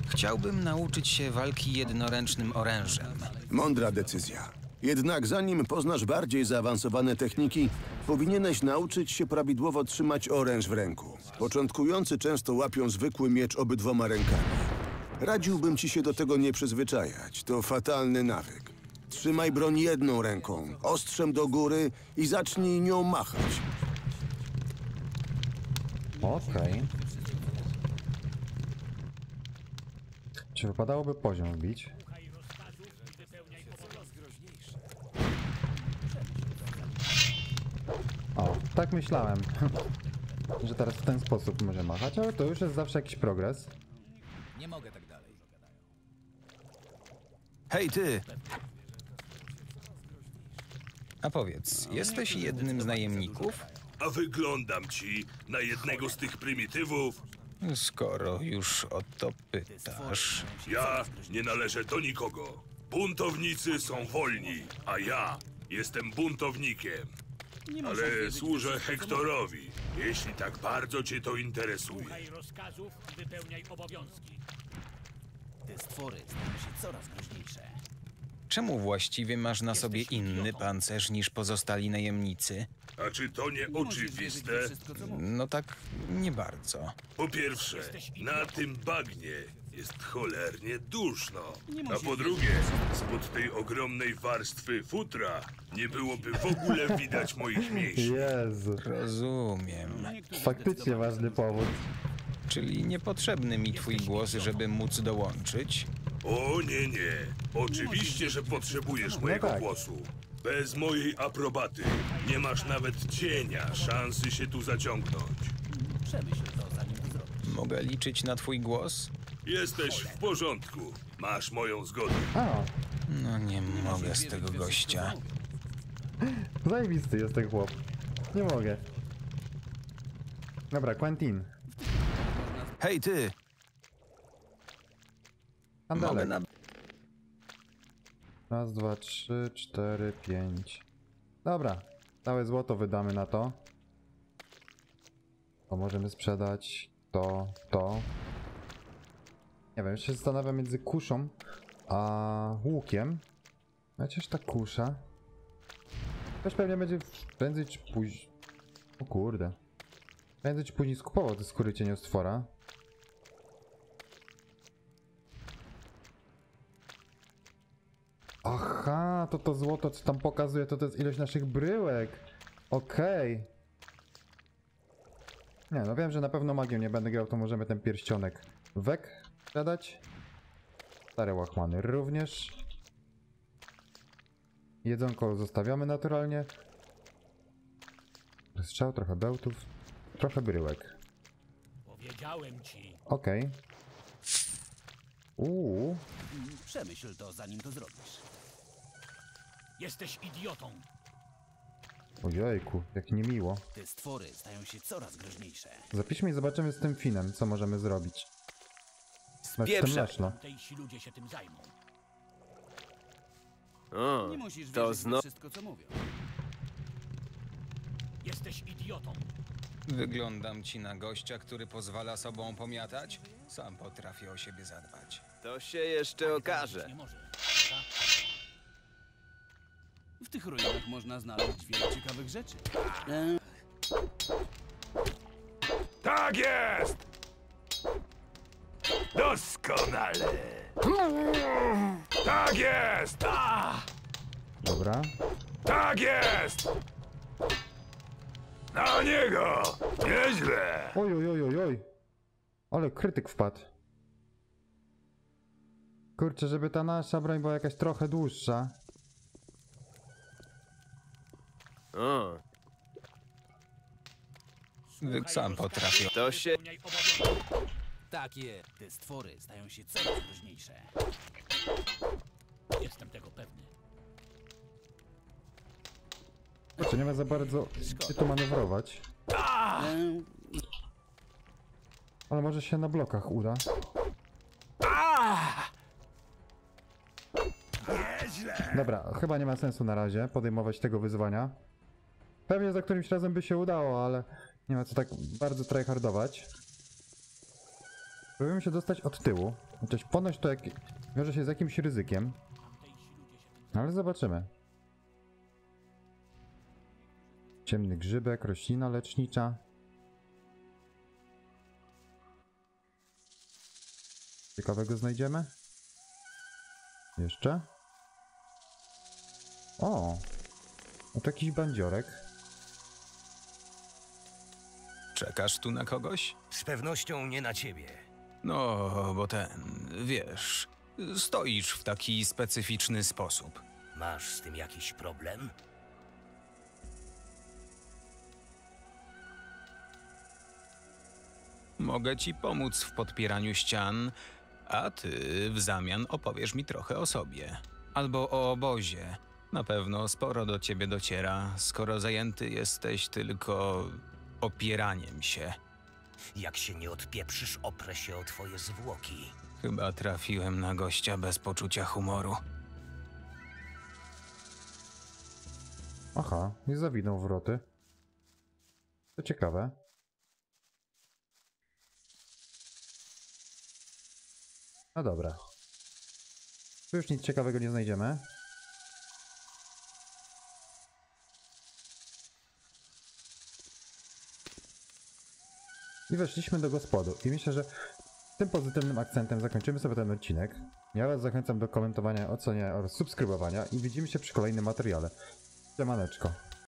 Chciałbym nauczyć się walki jednoręcznym orężem. Mądra decyzja. Jednak zanim poznasz bardziej zaawansowane techniki, powinieneś nauczyć się prawidłowo trzymać oręż w ręku. Początkujący często łapią zwykły miecz obydwoma rękami. Radziłbym ci się do tego nie przyzwyczajać. To fatalny nawyk. Trzymaj broń jedną ręką, ostrzem do góry i zacznij nią machać. Okej. Czy wypadałoby poziom wbić? O, tak myślałem, że teraz w ten sposób może machać, ale to już jest zawsze jakiś progres. Nie mogę tak dalej. Hej, ty! A powiedz, jesteś jednym z najemników? A wyglądam ci na jednego z tych prymitywów. Skoro już o to pytasz... Ja nie należę do nikogo. Buntownicy są wolni, a ja jestem buntownikiem. Ale służę Hektorowi, jeśli tak bardzo cię to interesuje. Słuchaj rozkazów, wypełniaj obowiązki. Te stwory stają się coraz groźniejsze. Czemu właściwie masz na sobie inny pancerz niż pozostali najemnicy? A czy to nie oczywiste? No tak, nie bardzo. Po pierwsze, na tym bagnie jest cholernie duszno. A po drugie, spod tej ogromnej warstwy futra nie byłoby w ogóle widać moich mięśni. Jezu. Rozumiem. Faktycznie ważny powód. Czyli niepotrzebny mi twój głos, żeby móc dołączyć? O nie, nie. Oczywiście, że potrzebujesz mojego głosu. Bez mojej aprobaty nie masz nawet cienia szansy się tu zaciągnąć. Przemyśl to, zanim to zrobisz. Mogę liczyć na twój głos? Jesteś w porządku. Masz moją zgodę. No nie mogę z tego gościa. Zajebisty jest ten chłop. Nie mogę. Dobra, Quentin. Hej, ty! Tam dalej. Raz, dwa, trzy, cztery, pięć. Dobra. Całe złoto wydamy na to. To możemy sprzedać. To. Nie wiem, jeszcze się zastanawiam między kuszą a łukiem. Chociaż ta kusza... Też pewnie będzie prędzej czy później... O kurde. Prędzej czy później skupował te skóry cieniostwora. Aha, to złoto, co tam pokazuje, to jest ilość naszych bryłek. Okej. Nie, no wiem, że na pewno magią nie będę grał, to możemy ten pierścionek sprzedać. Stare łachmany również. Jedzonko zostawiamy naturalnie. Strzał, trochę bełtów, trochę bryłek. Powiedziałem ci. Okej. Przemyśl to, zanim to zrobisz. Jesteś idiotą. Ojejku, jak niemiło. Te stwory stają się coraz groźniejsze. Zapiszmy i zobaczymy z tym Finem, co możemy zrobić. Jeśli ludzie się tym zajmą. O, nie musisz wierzyć w wszystko, co mówią. Jesteś idiotą. Wyglądam ci na gościa, który pozwala sobą pomiatać? Sam potrafię o siebie zadbać. To się jeszcze okaże. W tych ruinach można znaleźć wiele ciekawych rzeczy. Tak jest! Doskonale! Tak jest! Dobra. Tak jest! Na niego! Nieźle! Oj. Ale krytyk wpadł. Kurczę, żeby ta nasza broń była jakaś trochę dłuższa. Sam potrafię. To się... Takie te stwory stają się coraz groźniejsze. Jestem tego pewny. Kurczę, nie ma za bardzo się tu manewrować. Ale może się na blokach uda. Dobra, chyba nie ma sensu na razie podejmować tego wyzwania. Pewnie za którymś razem by się udało, ale nie ma co tak bardzo tryhardować. Próbujemy się dostać od tyłu. Chociaż ponoć to wiąże się z jakimś ryzykiem. Ale zobaczymy. Ciemny grzybek, roślina lecznicza. Ciekawego znajdziemy? Jeszcze? O, to jakiś bandziorek. Czekasz tu na kogoś? Z pewnością nie na ciebie. No, bo wiesz, stoisz w taki specyficzny sposób. Masz z tym jakiś problem? Mogę ci pomóc w podpieraniu ścian, a ty w zamian opowiesz mi trochę o sobie. Albo o obozie. Na pewno sporo do ciebie dociera, skoro zajęty jesteś tylko opieraniem się. Jak się nie odpieprzysz, oprę się o twoje zwłoki. Chyba trafiłem na gościa bez poczucia humoru. Aha, nie zawinął wroty. To ciekawe. No dobra. Tu już nic ciekawego nie znajdziemy. I weszliśmy do gospodu. I myślę, że tym pozytywnym akcentem zakończymy sobie ten odcinek. Ja was zachęcam do komentowania, oceniania oraz subskrybowania i widzimy się przy kolejnym materiale. Siemaneczko.